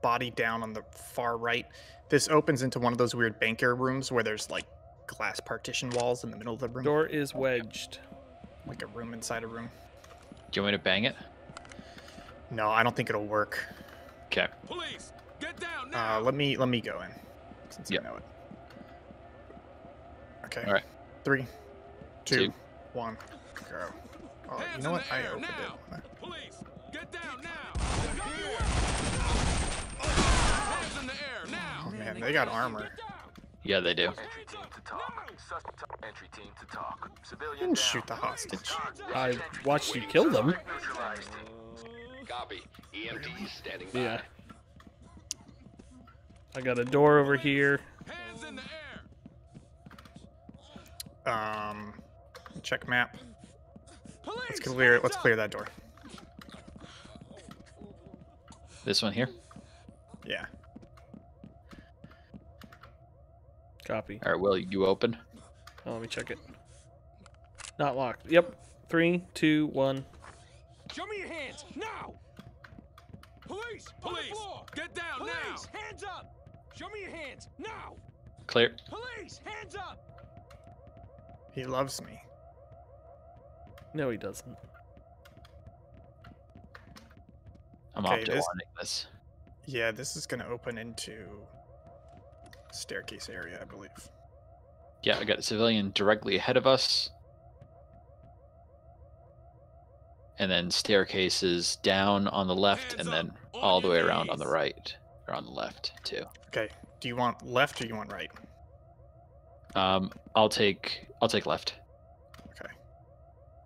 body down on the far right. This opens into one of those weird banker rooms where there's like glass partition walls in the middle of the room. Door is wedged. Like a room inside a room. Do you want me to bang it? No, I don't think it'll work. Okay. Police, get down now. Uh, let me let me go in, since yep. I know it. Okay. All right. Three, two, two. one, go. Oh, you know what? I opened now. it. Police, get down now. Oh man, they got armor. Yeah, they do. Didn't shoot the hostage. I watched you kill them. Yeah. I got a door over here. Um, check map. Let's clear. Let's clear that door. This one here. Yeah. Copy. All right, Will, you open? Oh, let me check it. Not locked. Yep. Three, two, one. Show me your hands now! Police! Police! Get down now! Hands up! Show me your hands now. Clear. Police, hands up. He loves me. No, he doesn't. I'm okay, opting this. Yeah, this is gonna open into staircase area, I believe. Yeah, I got a civilian directly ahead of us. And then staircases down on the left, hands and then all the way around knees. On the right. Or on the left, too. Okay. Do you want left or you want right? Um, I'll take I'll take left. Okay.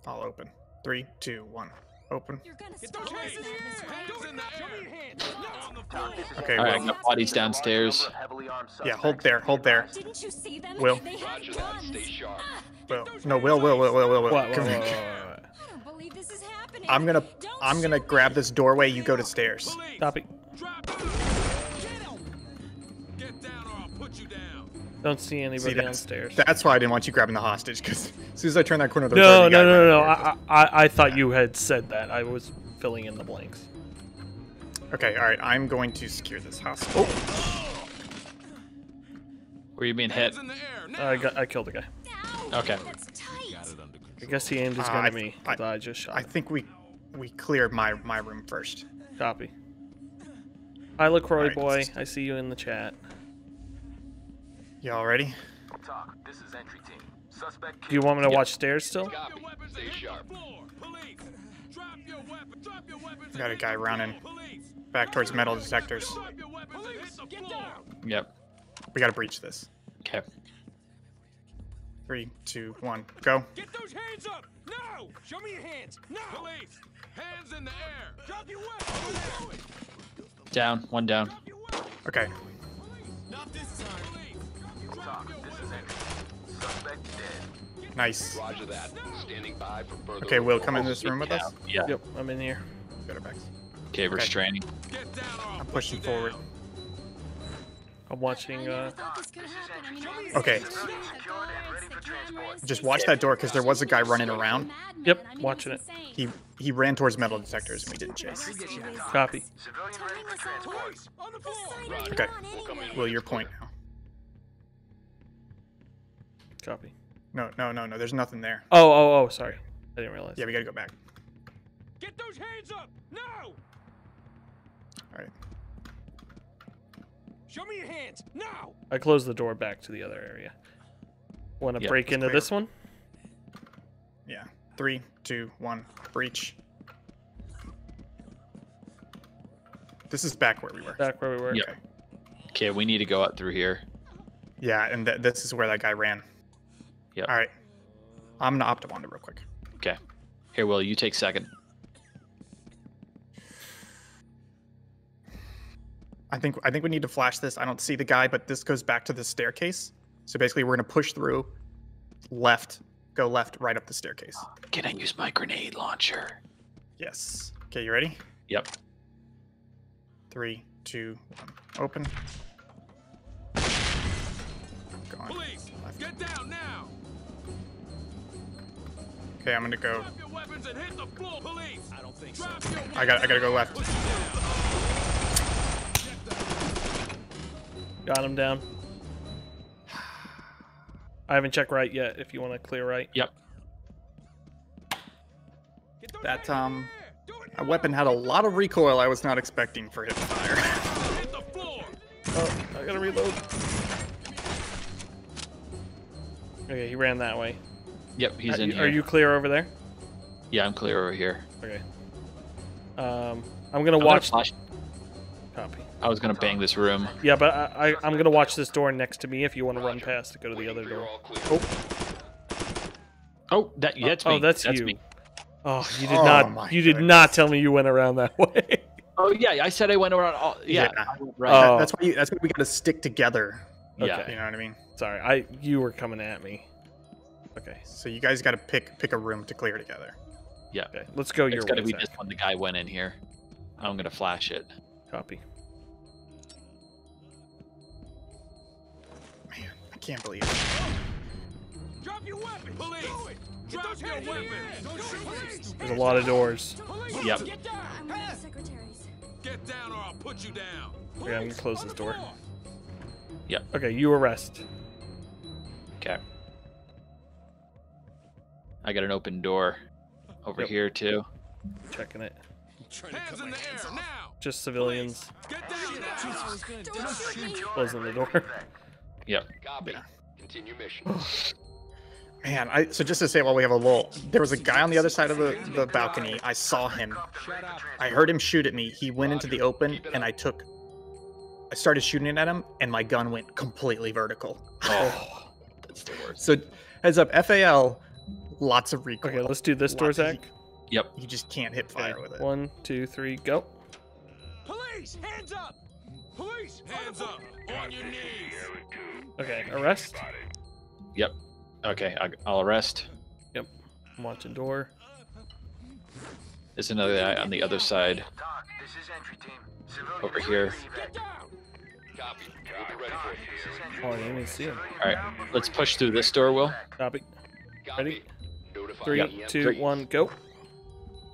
I'll open. Three, two, one. Open. You're gonna get those hands in the air. Hands in the air. Okay, all right, well, I got bodies downstairs. Yeah, hold there, hold there. Didn't you see them? Will. Roger that. Stay sharp. Will. No, Will, Will, Will, Will, Will, Will. What, come what, here. I don't believe this is happening. I'm gonna I'm gonna grab this doorway. You go to stairs. Stop it. Get down or I'll put you down. Don't see anybody see, that's, downstairs. That's why I didn't want you grabbing the hostage, because as soon as I turned that corner, there was no, no, no, no, no. I, I, I thought yeah. you had said that. I was filling in the blanks. Okay, all right. I'm going to secure this house. Oh. Oh. Were you being hit? Uh, I got, I killed a guy. Ow, okay. That's tight. I guess he aimed his gun uh, at me. I, I, I just shot. I him. think we, we cleared my my room first. Copy. Hi, LaCroix right, boy. I see you in the chat. Y'all ready? Talk. This is entry team. Suspect Do you want me to yep. watch stairs still? Copy. Stay sharp. Drop your weapon. Drop your weapons. Got a guy running back towards metal detectors. Yep. We gotta breach this. Okay. Three, two, one, go. Get those hands up! No! Show me your hands! No! Police! Hands in the air! Drop your weapon! Down. One down. Okay. Not this time. Nice. Roger that. Standing by for further okay, Will, come in this room with yeah. us. Yeah. Yep, I'm in here. Got her back. Okay, we're restraining. I'm pushing forward. I'm watching. Uh... Okay. Just watch that door because there was a guy running around. Yep, watching it. He he ran towards metal detectors and we didn't chase. Copy. Okay. Will, your point now. Copy. No, no, no, no. There's nothing there. Oh, oh, oh. Sorry, I didn't realize. Yeah, we gotta go back. Get those hands up now! All right. Show me your hands now! I closed the door back to the other area. Want to yep, break into clear. this one? Yeah. Three, two, one. Breach. This is back where we were. Back where we were. Yep. Okay. Okay, we need to go out through here. Yeah, and th this is where that guy ran. Yep. All right. I'm going to Opti one real quick. Okay. Here, Will, you take second. I think I think we need to flash this. I don't see the guy, but this goes back to the staircase. So basically, we're going to push through, left, go left, right up the staircase. Can I use my grenade launcher? Yes. Okay, you ready? Yep. Three, two, one, open. Gone. Police, get down now. Okay, I'm gonna go. Drop your weapons and hit the floor, police. I don't think so. I got. I gotta go left. Got him down. I haven't checked right yet. If you want to clear right. Yep. That um, a weapon had a lot of recoil. I was not expecting for hip fire. Hit the floor. Oh, I gotta reload. Okay, he ran that way. Yep, he's are, in here. Are you clear over there? Yeah, I'm clear over here. Okay. Um, I'm gonna I'm watch. Gonna Copy. I was gonna bang this room. Yeah, but I, I, I'm gonna watch this door next to me. If you want to run past to go to the other door. Oh. Oh, that yeah, that's me. Oh, that's, that's you. Me. Oh, you did oh, not. You did goodness. not tell me you went around that way. Oh yeah, I said I went around. All, yeah. yeah. Right. Oh. That's why. You, that's why we gotta stick together. Yeah. Okay. You know what I mean? Sorry, I you were coming at me. Okay. So you guys got to pick pick a room to clear together. Yeah. Okay. Let's go your way. It's got to be this one. The guy went in here. I'm gonna flash it. Copy. Man, I can't believe it. Drop your weapon, police. Drop your weapon. There's a lot of doors. Police. Yep. Get down. Get down, or I'll put you down. Okay, I'm gonna close this door. Yeah. Okay, you arrest. Okay. I got an open door over yep. here too. Checking it. Hands in the air now. Just civilians. Get down now. Closing the door. Yep. Copy. Continue mission. Man, I, so just to say while we have a lull, there was a guy on the other side of the, the balcony. I saw him. I heard him shoot at me. He went into the open, and I took... I started shooting at him, and my gun went completely vertical. Oh, that's the worst. So, heads up, F A L, lots of recoil. Okay, let's do this door, Zach. Yep. You just can't hit fire okay. with it. One, two, three, go. Police, hands up! Police, hands up! On your knees! Okay, arrest. Yep. Okay, I'll arrest. Yep. I'm watching door. There's another guy on the other side. Doc, this is entry team. Civilian over here. Get down. Copy. We'll be ready for you. Oh, I didn't even see him. All right, let's push through this door, Will. Copy. Ready? Three, yep. two, Three. one, go.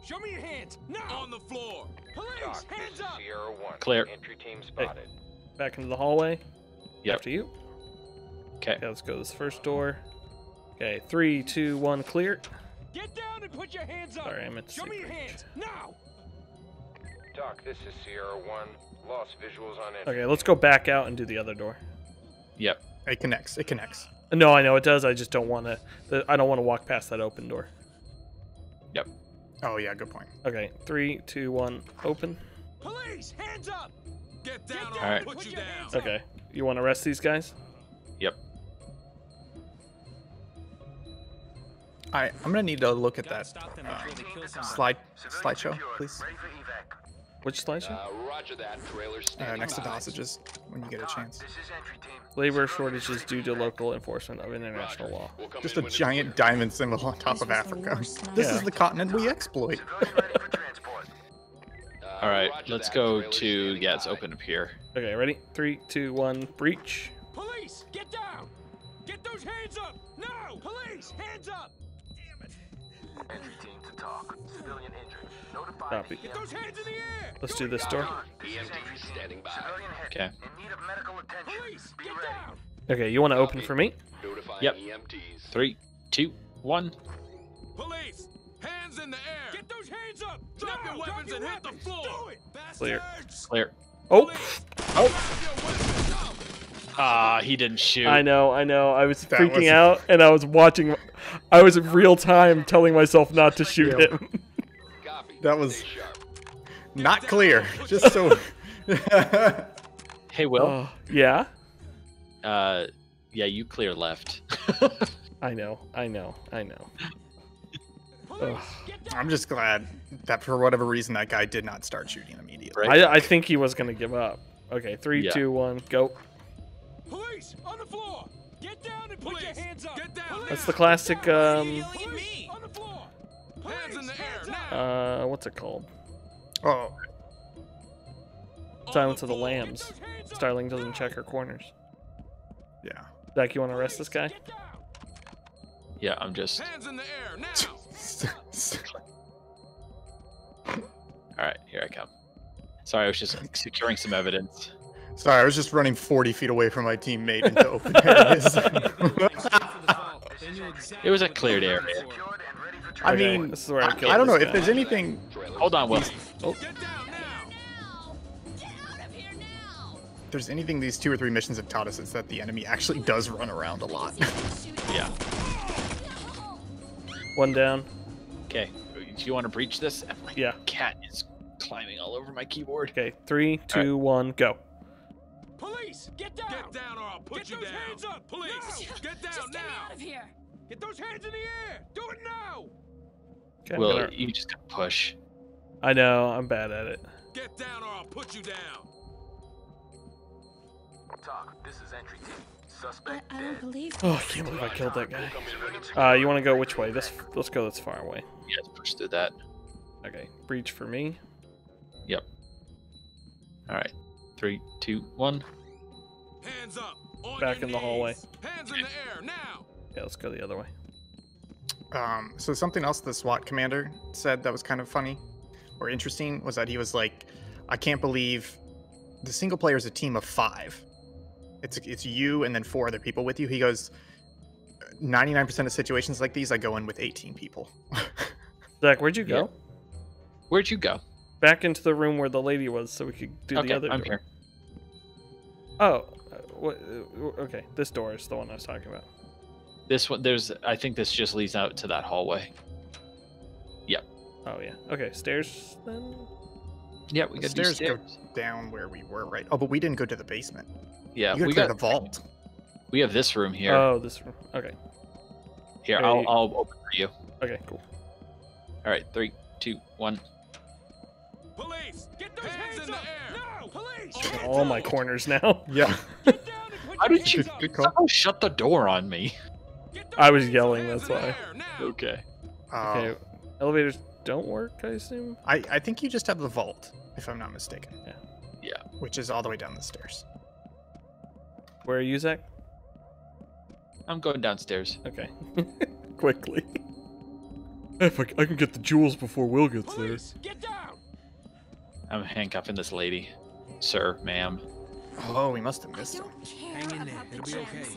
Show me your hands. Now on the floor. Police, hands up. Sierra One. Clear. Entry team spotted. Hey, back into the hallway. Yep. After you. Okay. Okay, let's go to this first door. Okay, three, two, one, clear. Get down and put your hands up. Sorry, I'm at Show me your hands now. Doc, this is Sierra One. Lost visuals on it. Okay, let's go back out and do the other door. Yep. It connects. It connects. No, I know it does. I just don't want to. I don't want to walk past that open door. Yep. Oh yeah, good point. Okay, three, two, one, open. Police, hands up. Get down. All right. Put you down. Okay. You want to arrest these guys? Yep. All right, I'm gonna need to look at that uh, slide slideshow, please. Which slideshow? Uh, roger that. Uh, next to the hostages, when you get a chance. Labor shortages due to local enforcement of international law. Just a giant diamond symbol on top of Africa. This is the continent we exploit. All right, let's go to yeah, it's open up here. Okay, ready? Three, two, one, breach. Police, get down! Get those hands up! No! Police, hands up! Entry team to talk. Civilian injured. Notify Copy. Get those hands in the air. Let's do this door. E M T standing by. Okay. In need of medical attention. Police, get down. Okay, you want to open for me? Notify yep. E M Ts. Three, two, one. Police, hands in the air. Get those hands up. Drop no, your weapons drop your and weapons. hit the floor. Clear. Clear. Oh. Oh. Ah, uh, he didn't shoot. I know, I know. I was that freaking wasn't... out, and I was watching. I was in real time telling myself not to shoot yeah. him. That was not clear. Just so. Hey, Will. Uh, yeah. Uh, yeah. You clear left. I know. I know. I know. Ugh. I'm just glad that for whatever reason that guy did not start shooting immediately. Right? I, I think he was gonna give up. Okay, three, yeah. two, one, go. Police on the floor. Get down and put Police. your hands up. Get down. That's the classic. Um, on the floor. Hands in the air now. Uh, what's it called? Oh. Silence of the Lambs. Starling doesn't check her corners. Yeah. Zach, you want to arrest this guy? Yeah, I'm just. Hands in the air now. All right, here I come. Sorry, I was just securing some evidence. Sorry, I was just running forty feet away from my teammate into open areas. It was a cleared area. I mean, okay, this is where I, I, I don't know guy. if there's anything. Hold on, Will. Oh. If there's anything these two or three missions have taught us, it's that the enemy actually does run around a lot. Yeah. One down. Okay. Do you want to breach this? My yeah. cat is climbing all over my keyboard. Okay. Three, two, right. one, go. Police, get down! Get down or I'll put get you down! Get those hands up, police! No. Get down just now! Get me out of here! Get those hands in the air! Do it now! Okay, Will, gonna... you just gotta push. I know, I'm bad at it. Get down or I'll put you down! Talk, this is entry team. Suspect I, I don't believe Oh, I can't believe I killed that guy. Uh, you wanna go which way? This, let's go this far away. Yeah, let's push through that. Okay, breach for me. Yep. Alright. Three, two, one. Hands up. On Back in the hallway. Hands in the air now. Yeah, let's go the other way. Um, so something else the SWAT commander said that was kind of funny or interesting was that he was like, I can't believe the single player is a team of five. it's it's you and then four other people with you. He goes, ninety-nine percent of situations like these, I go in with eighteen people. Zach, where'd you go? Yeah. Where'd you go? Back into the room where the lady was, so we could do okay, the other. I'm door. Here. Oh, uh, okay. This door is the one I was talking about. This one, there's. I think this just leads out to that hallway. Yep. Oh yeah. Okay. Stairs then. Yeah, we got stairs. Stairs go down where we were, right? Oh, but we didn't go to the basement. Yeah, you gotta we got the vault. We have this room here. Oh, this room. Okay. Here, hey. I'll I'll open for you. Okay, cool. All right, three, two, one. Police! Get those hands, hands in up. the air! No! Police! All, all my corners now. Yeah. Get down and put How did you somehow shut the door on me? I was yelling, that's why. Okay. Uh, okay. Elevators don't work, I assume? I, I think you just have the vault, if I'm not mistaken. Yeah. Yeah. Which is all the way down the stairs. Where are you, Zach? I'm going downstairs. Okay. Quickly. If I, I can get the jewels before Will gets Police, there. Get down! I'm handcuffing this lady. Sir, ma'am. Oh, we must have missed him. Hang in there. It'll be okay.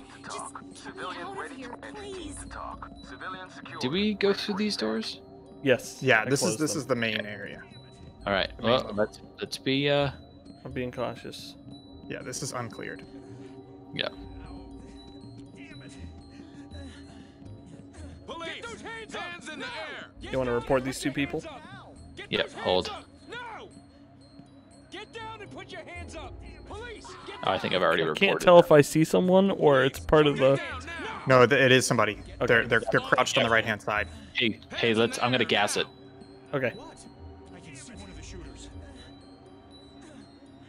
Did we go through these doors? Yes. Yeah, I this is this them. is the main area. All right. Well, let's let's be uh I'm being cautious. Yeah, this is uncleared. Yeah. Police. Get those hands, hands in the air. You want to report these two people? Yep, hold. Get down and put your hands up. Police, get oh, I think I've already I reported. I can't tell if I see someone or it's part of the... No, it is somebody. Okay. They're, they're they're crouched on the right-hand side. Hey, hey, let's... I'm gonna gas it. Okay.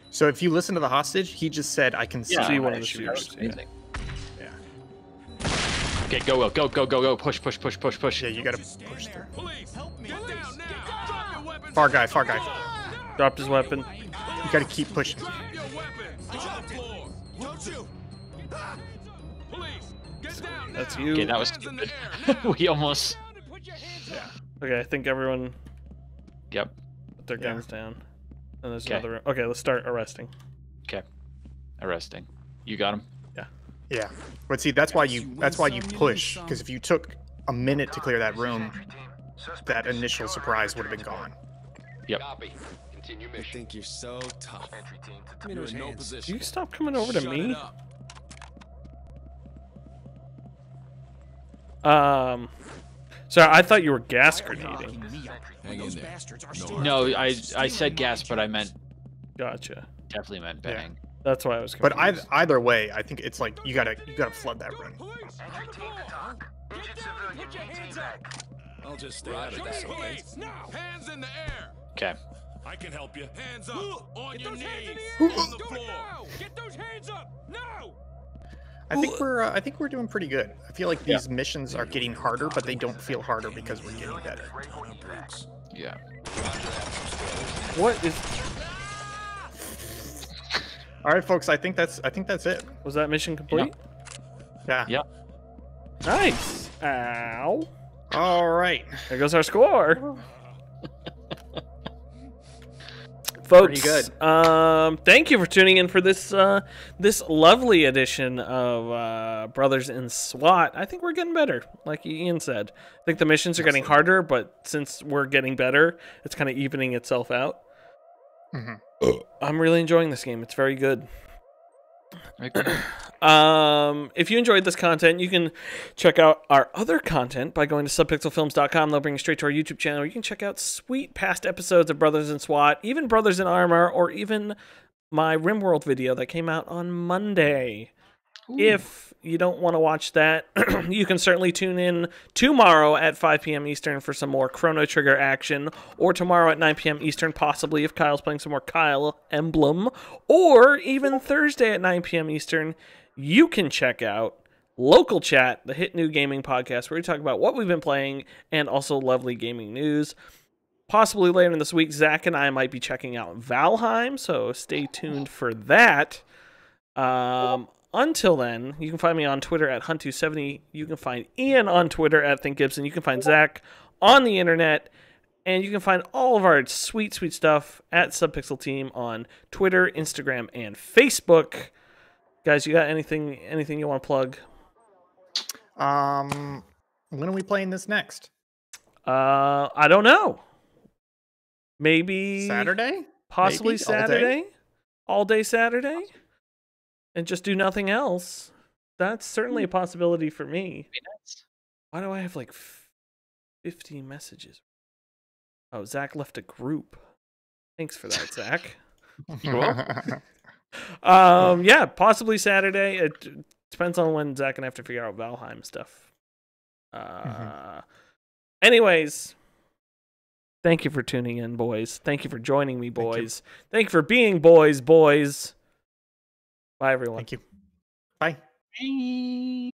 So if you listen to the hostage, he just said, I can yeah, see one of the shooters. Yeah. yeah. Okay, go, Will. Go, go, go, go. Push, push, push, push, push. Yeah, you gotta push through. Police, help me. Get down now. Far guy, far guy. Dropped his weapon. You gotta keep pushing. That's you. Okay, that was stupid. We almost. Yeah. Okay, I think everyone. Yep. Put their guns yeah. down. And there's okay. another room. Okay, let's start arresting. Okay. Arresting. You got him. Yeah. Yeah. But see, that's why you. That's why you push. Because if you took a minute to clear that room, that initial surprise would have been gone. Yep. Continue mission. I think you're so tough. Entry team to I mean, in no position. You stop coming over to Shut me. Um, sorry, I thought you were gas grenading. Hang in there. No, no I I said gas, but I meant. Gotcha. Definitely meant bang. Yeah. That's why I was. Confused. But either, either way, I think it's like you gotta you gotta flood that room. Entry team to talk. Get down, put your hands up. I'll just stay out of this. Police, now! Hands in the air. Okay. I can help you. Hands up. On your knees. On the floor. Get those hands up. No. I think we're uh, I think we're doing pretty good. I feel like these yeah. missions are getting harder, but they don't feel harder because we're getting better. Yeah. What is All right, folks, I think that's I think that's it. Was that mission complete? Yeah. Yeah. yeah. Nice. Ow. All right. There goes our score. Folks, good. Um, thank you for tuning in for this uh, this lovely edition of uh, Brothers in SWAT. I think we're getting better, like Ian said. I think the missions are getting harder, but since we're getting better, it's kind of evening itself out. Mm-hmm. I'm really enjoying this game. It's very good. Um, if you enjoyed this content, you can check out our other content by going to subpixel films dot com. They'll bring you straight to our YouTube channel. You can check out sweet past episodes of Brothers in SWAT, even Brothers in Armor, or even my RimWorld video that came out on Monday. Ooh. If you don't want to watch that, you can certainly tune in tomorrow at five P M Eastern for some more Chrono Trigger action, or tomorrow at nine P M Eastern, possibly, if Kyle's playing some more Fire Emblem, or even Thursday at nine P M Eastern. You can check out Local Chat, the hit new gaming podcast, where we talk about what we've been playing and also lovely gaming news. Possibly later in this week, Zach and I might be checking out Valheim, so stay tuned for that. Um... Until then, you can find me on Twitter at Hunt two seventy. You can find Ian on Twitter at Think Gibson. You can find Zach on the internet. And you can find all of our sweet, sweet stuff at SubPixel Team on Twitter, Instagram, and Facebook. Guys, you got anything anything you want to plug? Um, when are we playing this next? Uh, I don't know. Maybe Saturday? Possibly Maybe. Saturday? All day? All day Saturday? And just do nothing else. That's certainly a possibility for me. Why do I have like fifteen messages? Oh, Zach left a group. Thanks for that, Zach. um, yeah, possibly Saturday. It depends on when Zach and I have to figure out Valheim stuff. Uh, mm-hmm. Anyways, thank you for tuning in, boys. Thank you for joining me, boys. Thank you, thank you for being boys, boys. Bye, everyone. Thank you. Bye. Bye.